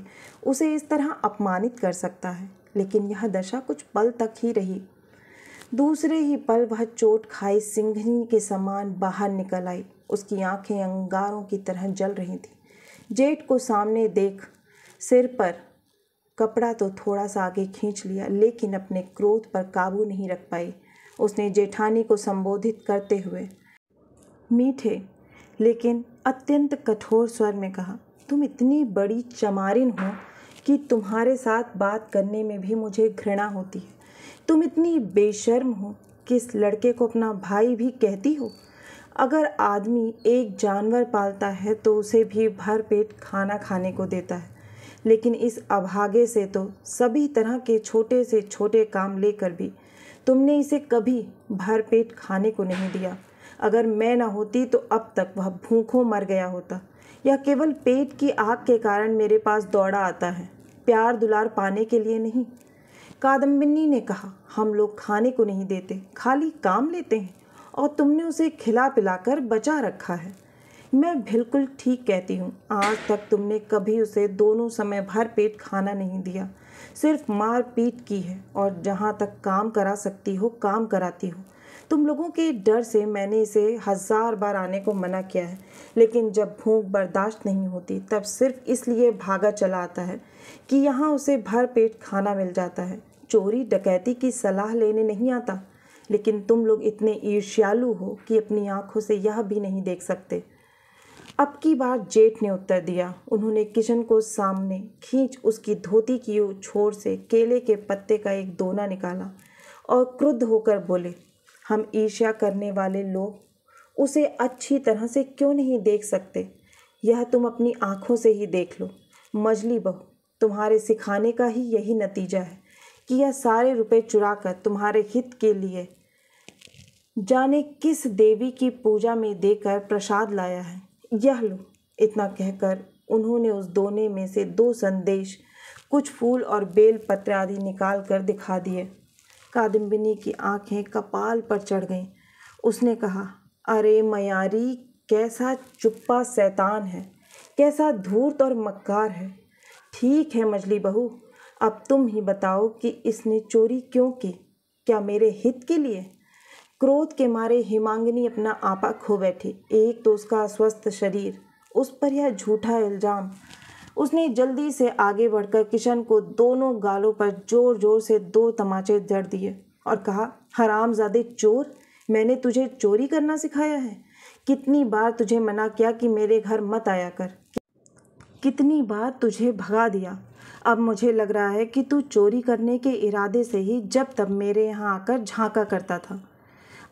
उसे इस तरह अपमानित कर सकता है। लेकिन यह दशा कुछ पल तक ही रही। दूसरे ही पल वह चोट खाई सिंघनी के समान बाहर निकल आई। उसकी आंखें अंगारों की तरह जल रही थीं। जेठ को सामने देख सिर पर कपड़ा तो थोड़ा सा आगे खींच लिया, लेकिन अपने क्रोध पर काबू नहीं रख पाई। उसने जेठानी को संबोधित करते हुए मीठे लेकिन अत्यंत कठोर स्वर में कहा, तुम इतनी बड़ी चमारिन हो कि तुम्हारे साथ बात करने में भी मुझे घृणा होती है। तुम इतनी बेशर्म हो कि इस लड़के को अपना भाई भी कहती हो। अगर आदमी एक जानवर पालता है तो उसे भी भरपेट खाना खाने को देता है, लेकिन इस अभागे से तो सभी तरह के छोटे से छोटे काम लेकर भी तुमने इसे कभी भरपेट खाने को नहीं दिया। अगर मैं ना होती तो अब तक वह भूखों मर गया होता। यह केवल पेट की आग के कारण मेरे पास दौड़ा आता है, प्यार दुलार पाने के लिए नहीं। कादम्बिनी ने कहा, हम लोग खाने को नहीं देते, खाली काम लेते हैं, और तुमने उसे खिला पिलाकर बचा रखा है। मैं बिल्कुल ठीक कहती हूँ, आज तक तुमने कभी उसे दोनों समय भर पेट खाना नहीं दिया, सिर्फ मार पीट की है, और जहाँ तक काम करा सकती हो काम कराती हो। तुम लोगों के डर से मैंने इसे हज़ार बार आने को मना किया है, लेकिन जब भूख बर्दाश्त नहीं होती तब सिर्फ इसलिए भागा चला आता है कि यहाँ उसे भर पेट खाना मिल जाता है। चोरी डकैती की सलाह लेने नहीं आता, लेकिन तुम लोग इतने ईर्ष्यालु हो कि अपनी आंखों से यह भी नहीं देख सकते। अब की बार जेठ ने उत्तर दिया। उन्होंने किचन को सामने खींच उसकी धोती की छोर से केले के पत्ते का एक दोना निकाला और क्रुद्ध होकर बोले, हम ईर्ष्या करने वाले लोग उसे अच्छी तरह से क्यों नहीं देख सकते? यह तुम अपनी आँखों से ही देख लो। मझली बहू, तुम्हारे सिखाने का ही यही नतीजा है कि यह सारे रुपए चुरा कर तुम्हारे हित के लिए जाने किस देवी की पूजा में देकर प्रसाद लाया है। यह लो। इतना कहकर उन्होंने उस दोने में से दो संदेश, कुछ फूल और बेल पत्र आदि निकाल कर दिखा दिए। कादम्बिनी की आंखें कपाल पर चढ़ गईं। उसने कहा, अरे मयारी, कैसा चुप्पा शैतान है, कैसा धूर्त और मक्कार है। ठीक है मझली बहू, अब तुम ही बताओ कि इसने चोरी क्यों की? क्या मेरे हित के लिए? क्रोध के मारे हेमांगिनी अपना आपा खो बैठी। एक तो उसका अस्वस्थ शरीर, उस पर यह झूठा इल्ज़ाम। उसने जल्दी से आगे बढ़कर किशन को दोनों गालों पर जोर जोर से दो तमाचे जड़ दिए और कहा, हरामजादे चोर, मैंने तुझे चोरी करना सिखाया है? कितनी बार तुझे मना किया कि मेरे घर मत आया कर, कितनी बार तुझे भगा दिया। अब मुझे लग रहा है कि तू चोरी करने के इरादे से ही जब तब मेरे यहाँ आकर झांका करता था।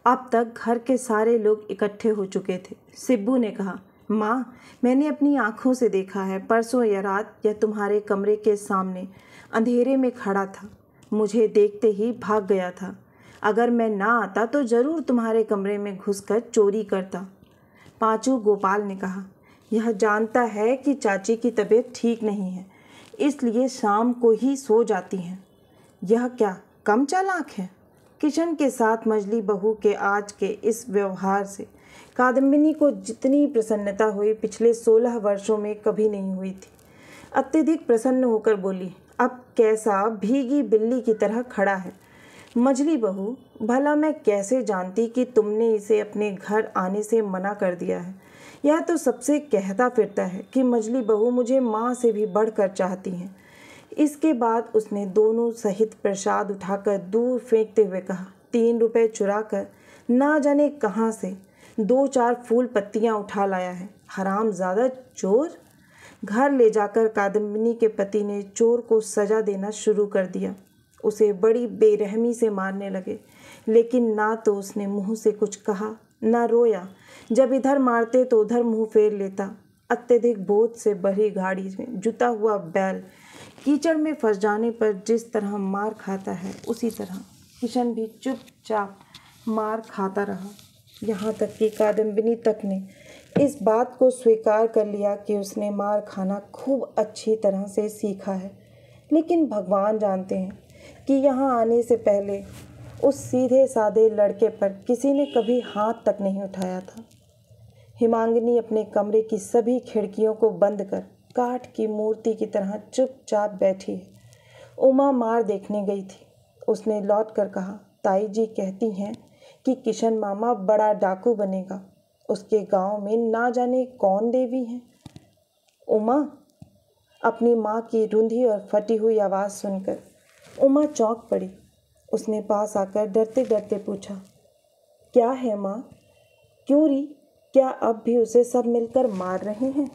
अब तक घर के सारे लोग इकट्ठे हो चुके थे। सिब्बू ने कहा, माँ, मैंने अपनी आँखों से देखा है, परसों यह रात यह तुम्हारे कमरे के सामने अंधेरे में खड़ा था, मुझे देखते ही भाग गया था। अगर मैं ना आता तो ज़रूर तुम्हारे कमरे में घुसकर चोरी करता। पाँचू गोपाल ने कहा, यह जानता है कि चाची की तबीयत ठीक नहीं है, इसलिए शाम को ही सो जाती हैं। यह क्या कम चालाक है? किशन के साथ मझली बहू के आज के इस व्यवहार से कादम्बिनी को जितनी प्रसन्नता हुई पिछले सोलह वर्षों में कभी नहीं हुई थी। अत्यधिक प्रसन्न होकर बोली, अब कैसा भीगी बिल्ली की तरह खड़ा है। मझली बहू, भला मैं कैसे जानती कि तुमने इसे अपने घर आने से मना कर दिया है? यह तो सबसे कहता फिरता है कि मझली बहू मुझे माँ से भी बढ़कर चाहती हैं। इसके बाद उसने दोनों सहित प्रसाद उठाकर दूर फेंकते हुए कहा, तीन रुपए चुरा कर ना जाने कहाँ से दो चार फूल पत्तियाँ उठा लाया है, हरामजादा चोर। घर ले जाकर कादम्बिनी के पति ने चोर को सजा देना शुरू कर दिया। उसे बड़ी बेरहमी से मारने लगे, लेकिन ना तो उसने मुंह से कुछ कहा ना रोया। जब इधर मारते तो उधर मुंह फेर लेता। अत्यधिक बोझ से भरी गाड़ी में जुता हुआ बैल कीचड़ में फंस जाने पर जिस तरह मार खाता है, उसी तरह किशन भी चुपचाप मार खाता रहा। यहाँ तक कि कादम्बिनी तक ने इस बात को स्वीकार कर लिया कि उसने मार खाना खूब अच्छी तरह से सीखा है। लेकिन भगवान जानते हैं, कि यहाँ आने से पहले उस सीधे साधे लड़के पर किसी ने कभी हाथ तक नहीं उठाया था। हिमांगिनी अपने कमरे की सभी खिड़कियों को बंद कर काठ की मूर्ति की तरह चुपचाप बैठी है। उमा मार देखने गई थी। उसने लौट कर कहा, ताई जी कहती हैं कि किशन मामा बड़ा डाकू बनेगा, उसके गांव में ना जाने कौन देवी हैं। उमा, अपनी माँ की रुंधी और फटी हुई आवाज़ सुनकर उमा चौंक पड़ी। उसने पास आकर डरते डरते पूछा, क्या है माँ? क्यों री, क्या अब भी उसे सब मिलकर मार रहे हैं?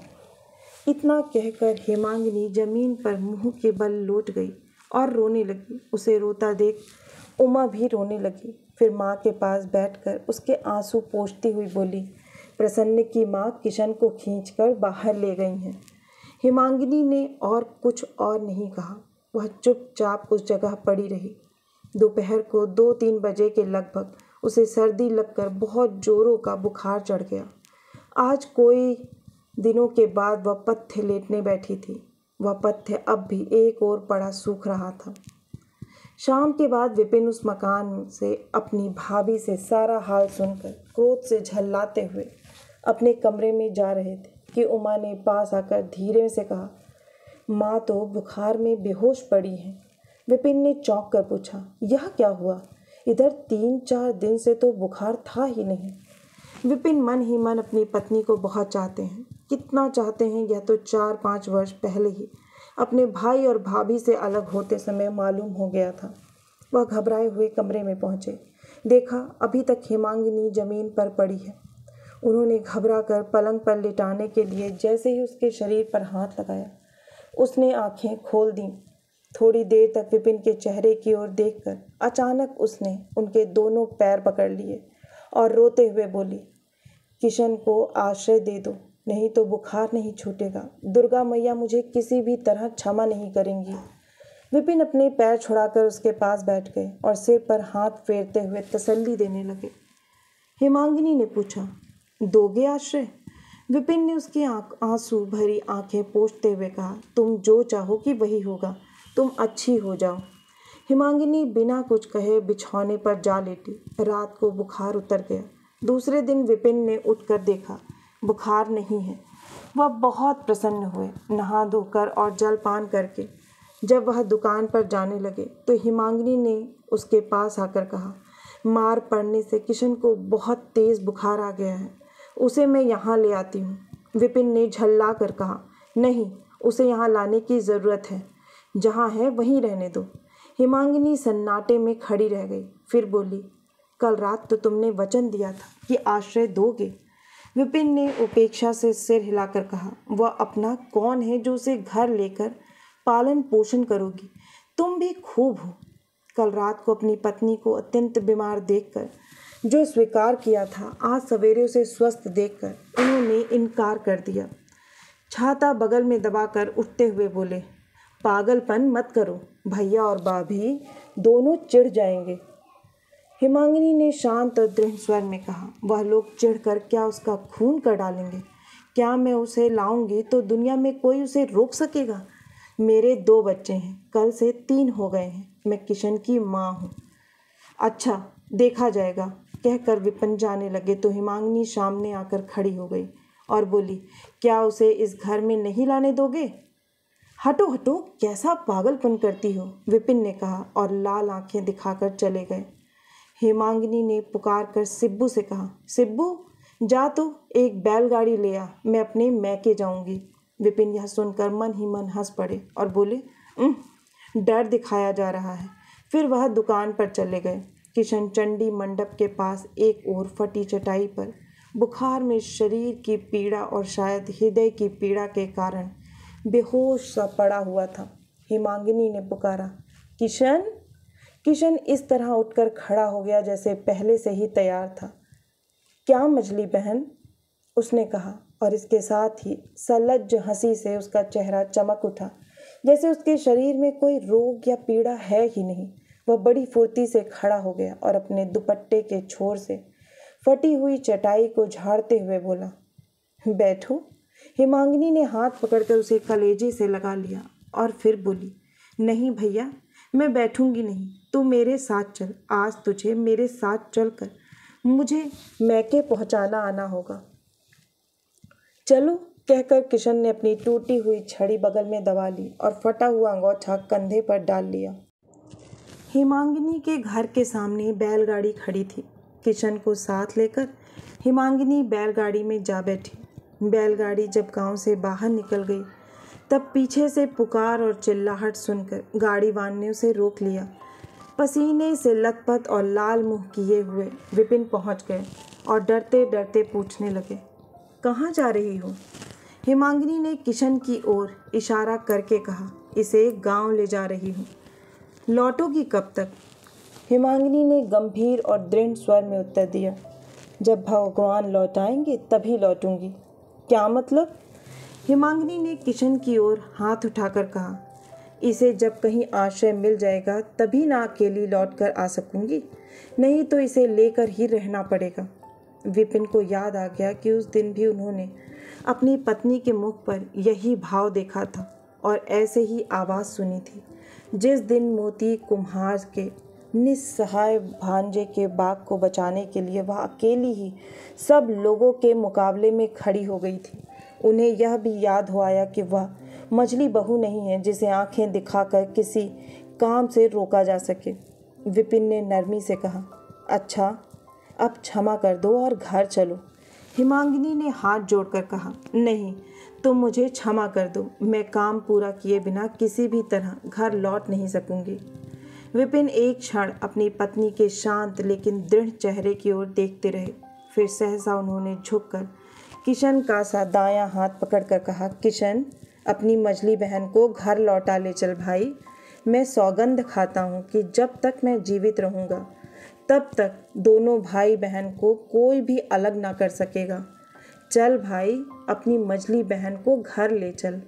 इतना कहकर हेमांगिनी जमीन पर मुंह के बल लोट गई और रोने लगी। उसे रोता देख उमा भी रोने लगी। फिर माँ के पास बैठकर उसके आंसू पोंछती हुई बोली, प्रसन्न की माँ किशन को खींचकर बाहर ले गई हैं। हेमांगिनी ने और कुछ और नहीं कहा। वह चुपचाप उस जगह पड़ी रही। दोपहर को दो तीन बजे के लगभग उसे सर्दी लगकर बहुत जोरों का बुखार चढ़ गया। आज कोई दिनों के बाद वह पत्थे लेटने बैठी थी। वह पत्थे अब भी एक ओर पड़ा सूख रहा था। शाम के बाद विपिन उस मकान से अपनी भाभी से सारा हाल सुनकर क्रोध से झल्लाते हुए अपने कमरे में जा रहे थे कि उमा ने पास आकर धीरे से कहा, माँ तो बुखार में बेहोश पड़ी हैं। विपिन ने चौंक कर पूछा, यह क्या हुआ? इधर तीन चार दिन से तो बुखार था ही नहीं। विपिन मन ही मन अपनी पत्नी को बहुत चाहते हैं। कितना चाहते हैं यह तो चार पाँच वर्ष पहले ही अपने भाई और भाभी से अलग होते समय मालूम हो गया था। वह घबराए हुए कमरे में पहुँचे। देखा अभी तक हेमांगिनी जमीन पर पड़ी है। उन्होंने घबरा कर पलंग पर लिटाने के लिए जैसे ही उसके शरीर पर हाथ लगाया, उसने आंखें खोल दीं। थोड़ी देर तक विपिन के चेहरे की ओर देखकर अचानक उसने उनके दोनों पैर पकड़ लिए और रोते हुए बोली, किशन को आश्रय दे दो, नहीं तो बुखार नहीं छूटेगा। दुर्गा मैया मुझे किसी भी तरह क्षमा नहीं करेंगी। विपिन अपने पैर छुड़ाकर उसके पास बैठ गए और सिर पर हाथ फेरते हुए तसल्ली देने लगे। हेमांगिनी ने पूछा, दोगे आश्रय? विपिन ने उसकी आंसू भरी आंखें पोंछते हुए कहा, तुम जो चाहो कि वही होगा, तुम अच्छी हो जाओ। हेमांगिनी बिना कुछ कहे बिछौने पर जा लेटी। रात को बुखार उतर गया। दूसरे दिन विपिन ने उठकर देखा बुखार नहीं है। वह बहुत प्रसन्न हुए। नहा धोकर और जलपान करके जब वह दुकान पर जाने लगे तो हेमांगिनी ने उसके पास आकर कहा, मार पड़ने से किशन को बहुत तेज़ बुखार आ गया है, उसे मैं यहाँ ले आती हूँ। विपिन ने झल्ला कर कहा, नहीं, उसे यहाँ लाने की ज़रूरत है, जहाँ है वहीं रहने दो। हेमांगिनी सन्नाटे में खड़ी रह गई। फिर बोली, कल रात तो तुमने वचन दिया था कि आश्रय दोगे। विपिन ने उपेक्षा से सिर हिलाकर कहा, वह अपना कौन है जो उसे घर लेकर पालन पोषण करोगी। तुम भी खूब हो। कल रात को अपनी पत्नी को अत्यंत बीमार देखकर जो स्वीकार किया था, आज सवेरे उसे स्वस्थ देखकर उन्होंने इनकार कर दिया। छाता बगल में दबाकर उठते हुए बोले, पागलपन मत करो, भैया और भाभी दोनों चिढ़ जाएंगे। हेमांगिनी ने शांत और दृढ़ स्वर में कहा, वह लोग चिढ़कर क्या उसका खून कर डालेंगे? क्या मैं उसे लाऊंगी तो दुनिया में कोई उसे रोक सकेगा? मेरे दो बच्चे हैं, कल से तीन हो गए हैं, मैं किशन की माँ हूँ। अच्छा, देखा जाएगा, कहकर विपिन जाने लगे तो हेमांगिनी सामने आकर खड़ी हो गई और बोली, क्या उसे इस घर में नहीं लाने दोगे? हटो हटो, कैसा पागलपन करती हो, विपिन ने कहा और लाल आंखें दिखाकर चले गए। हेमांगिनी ने पुकार कर सिब्बू से कहा, सिब्बू जा तो एक बैलगाड़ी ले आ, मैं अपने मैके जाऊंगी। विपिन यह सुनकर मन ही मन हंस पड़े और बोले, डर दिखाया जा रहा है। फिर वह दुकान पर चले गए। किशन चंडी मंडप के पास एक और फटी चटाई पर बुखार में शरीर की पीड़ा और शायद हृदय की पीड़ा के कारण बेहोश सा पड़ा हुआ था। हेमांगिनी ने पुकारा, किशन। किशन इस तरह उठकर खड़ा हो गया जैसे पहले से ही तैयार था। क्या मझली बहन, उसने कहा और इसके साथ ही सलज्ज हंसी से उसका चेहरा चमक उठा जैसे उसके शरीर में कोई रोग या पीड़ा है ही नहीं। वह बड़ी फुर्ती से खड़ा हो गया और अपने दुपट्टे के छोर से फटी हुई चटाई को झाड़ते हुए बोला, बैठो। हेमांगिनी ने हाथ पकड़कर उसे कलेजे से लगा लिया और फिर बोली, नहीं भैया, मैं बैठूंगी नहीं, तू मेरे साथ चल। आज तुझे मेरे साथ चलकर मुझे मैके पहुंचाना आना होगा। चलो कहकर किशन ने अपनी टूटी हुई छड़ी बगल में दबा ली और फटा हुआ अंगोछा कंधे पर डाल लिया। हिमांगिनी के घर के सामने बैलगाड़ी खड़ी थी। किशन को साथ लेकर हिमांगिनी बैलगाड़ी में जा बैठी। बैलगाड़ी जब गांव से बाहर निकल गई तब पीछे से पुकार और चिल्लाहट सुनकर गाड़ी वान ने उसे रोक लिया। पसीने से लथपथ और लाल मुंह किए हुए विपिन पहुंच गए और डरते डरते पूछने लगे, कहाँ जा रही हो? हिमांगिनी ने किशन की ओर इशारा करके कहा, इसे गांव ले जा रही हूँ। लौटोगी कब तक? हिमांगिनी ने गंभीर और दृढ़ स्वर में उत्तर दिया, जब भगवान लौटाएंगे तभी लौटूंगी। क्या मतलब? हिमांगिनी ने किशन की ओर हाथ उठाकर कहा, इसे जब कहीं आश्रय मिल जाएगा तभी ना अकेली लौटकर आ सकूंगी, नहीं तो इसे लेकर ही रहना पड़ेगा। विपिन को याद आ गया कि उस दिन भी उन्होंने अपनी पत्नी के मुख पर यही भाव देखा था और ऐसे ही आवाज़ सुनी थी जिस दिन मोती कुम्हार के निस्सहाय भांजे के बाग को बचाने के लिए वह अकेली ही सब लोगों के मुकाबले में खड़ी हो गई थी। उन्हें यह भी याद हो आया कि वह मझली बहू नहीं है जिसे आंखें दिखाकर किसी काम से रोका जा सके। विपिन ने नरमी से कहा, अच्छा अब क्षमा कर दो और घर चलो। हिमांगिनी ने हाथ जोड़कर कहा, नहीं तुम मुझे क्षमा कर दो, मैं काम पूरा किए बिना किसी भी तरह घर लौट नहीं सकूंगी। विपिन एक क्षण अपनी पत्नी के शांत लेकिन दृढ़ चेहरे की ओर देखते रहे, फिर सहसा उन्होंने झुककर किशन का सा दायां हाथ पकड़कर कहा, किशन अपनी मझली बहन को घर लौटा ले चल भाई। मैं सौगंध खाता हूँ कि जब तक मैं जीवित रहूँगा तब तक दोनों भाई बहन को कोई भी अलग ना कर सकेगा। चल भाई, अपनी मझली बहन को घर ले चल।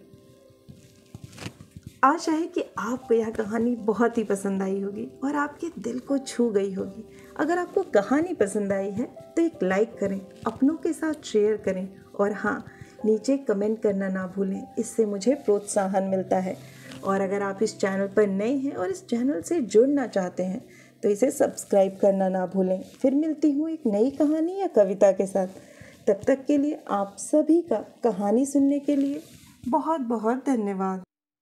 आशा है कि आपको यह कहानी बहुत ही पसंद आई होगी और आपके दिल को छू गई होगी। अगर आपको कहानी पसंद आई है तो एक लाइक करें, अपनों के साथ शेयर करें और हाँ, नीचे कमेंट करना ना भूलें, इससे मुझे प्रोत्साहन मिलता है। और अगर आप इस चैनल पर नए हैं और इस चैनल से जुड़ना चाहते हैं तो इसे सब्सक्राइब करना ना भूलें। फिर मिलती हूँ एक नई कहानी या कविता के साथ। तब तक के लिए आप सभी का कहानी सुनने के लिए बहुत बहुत धन्यवाद।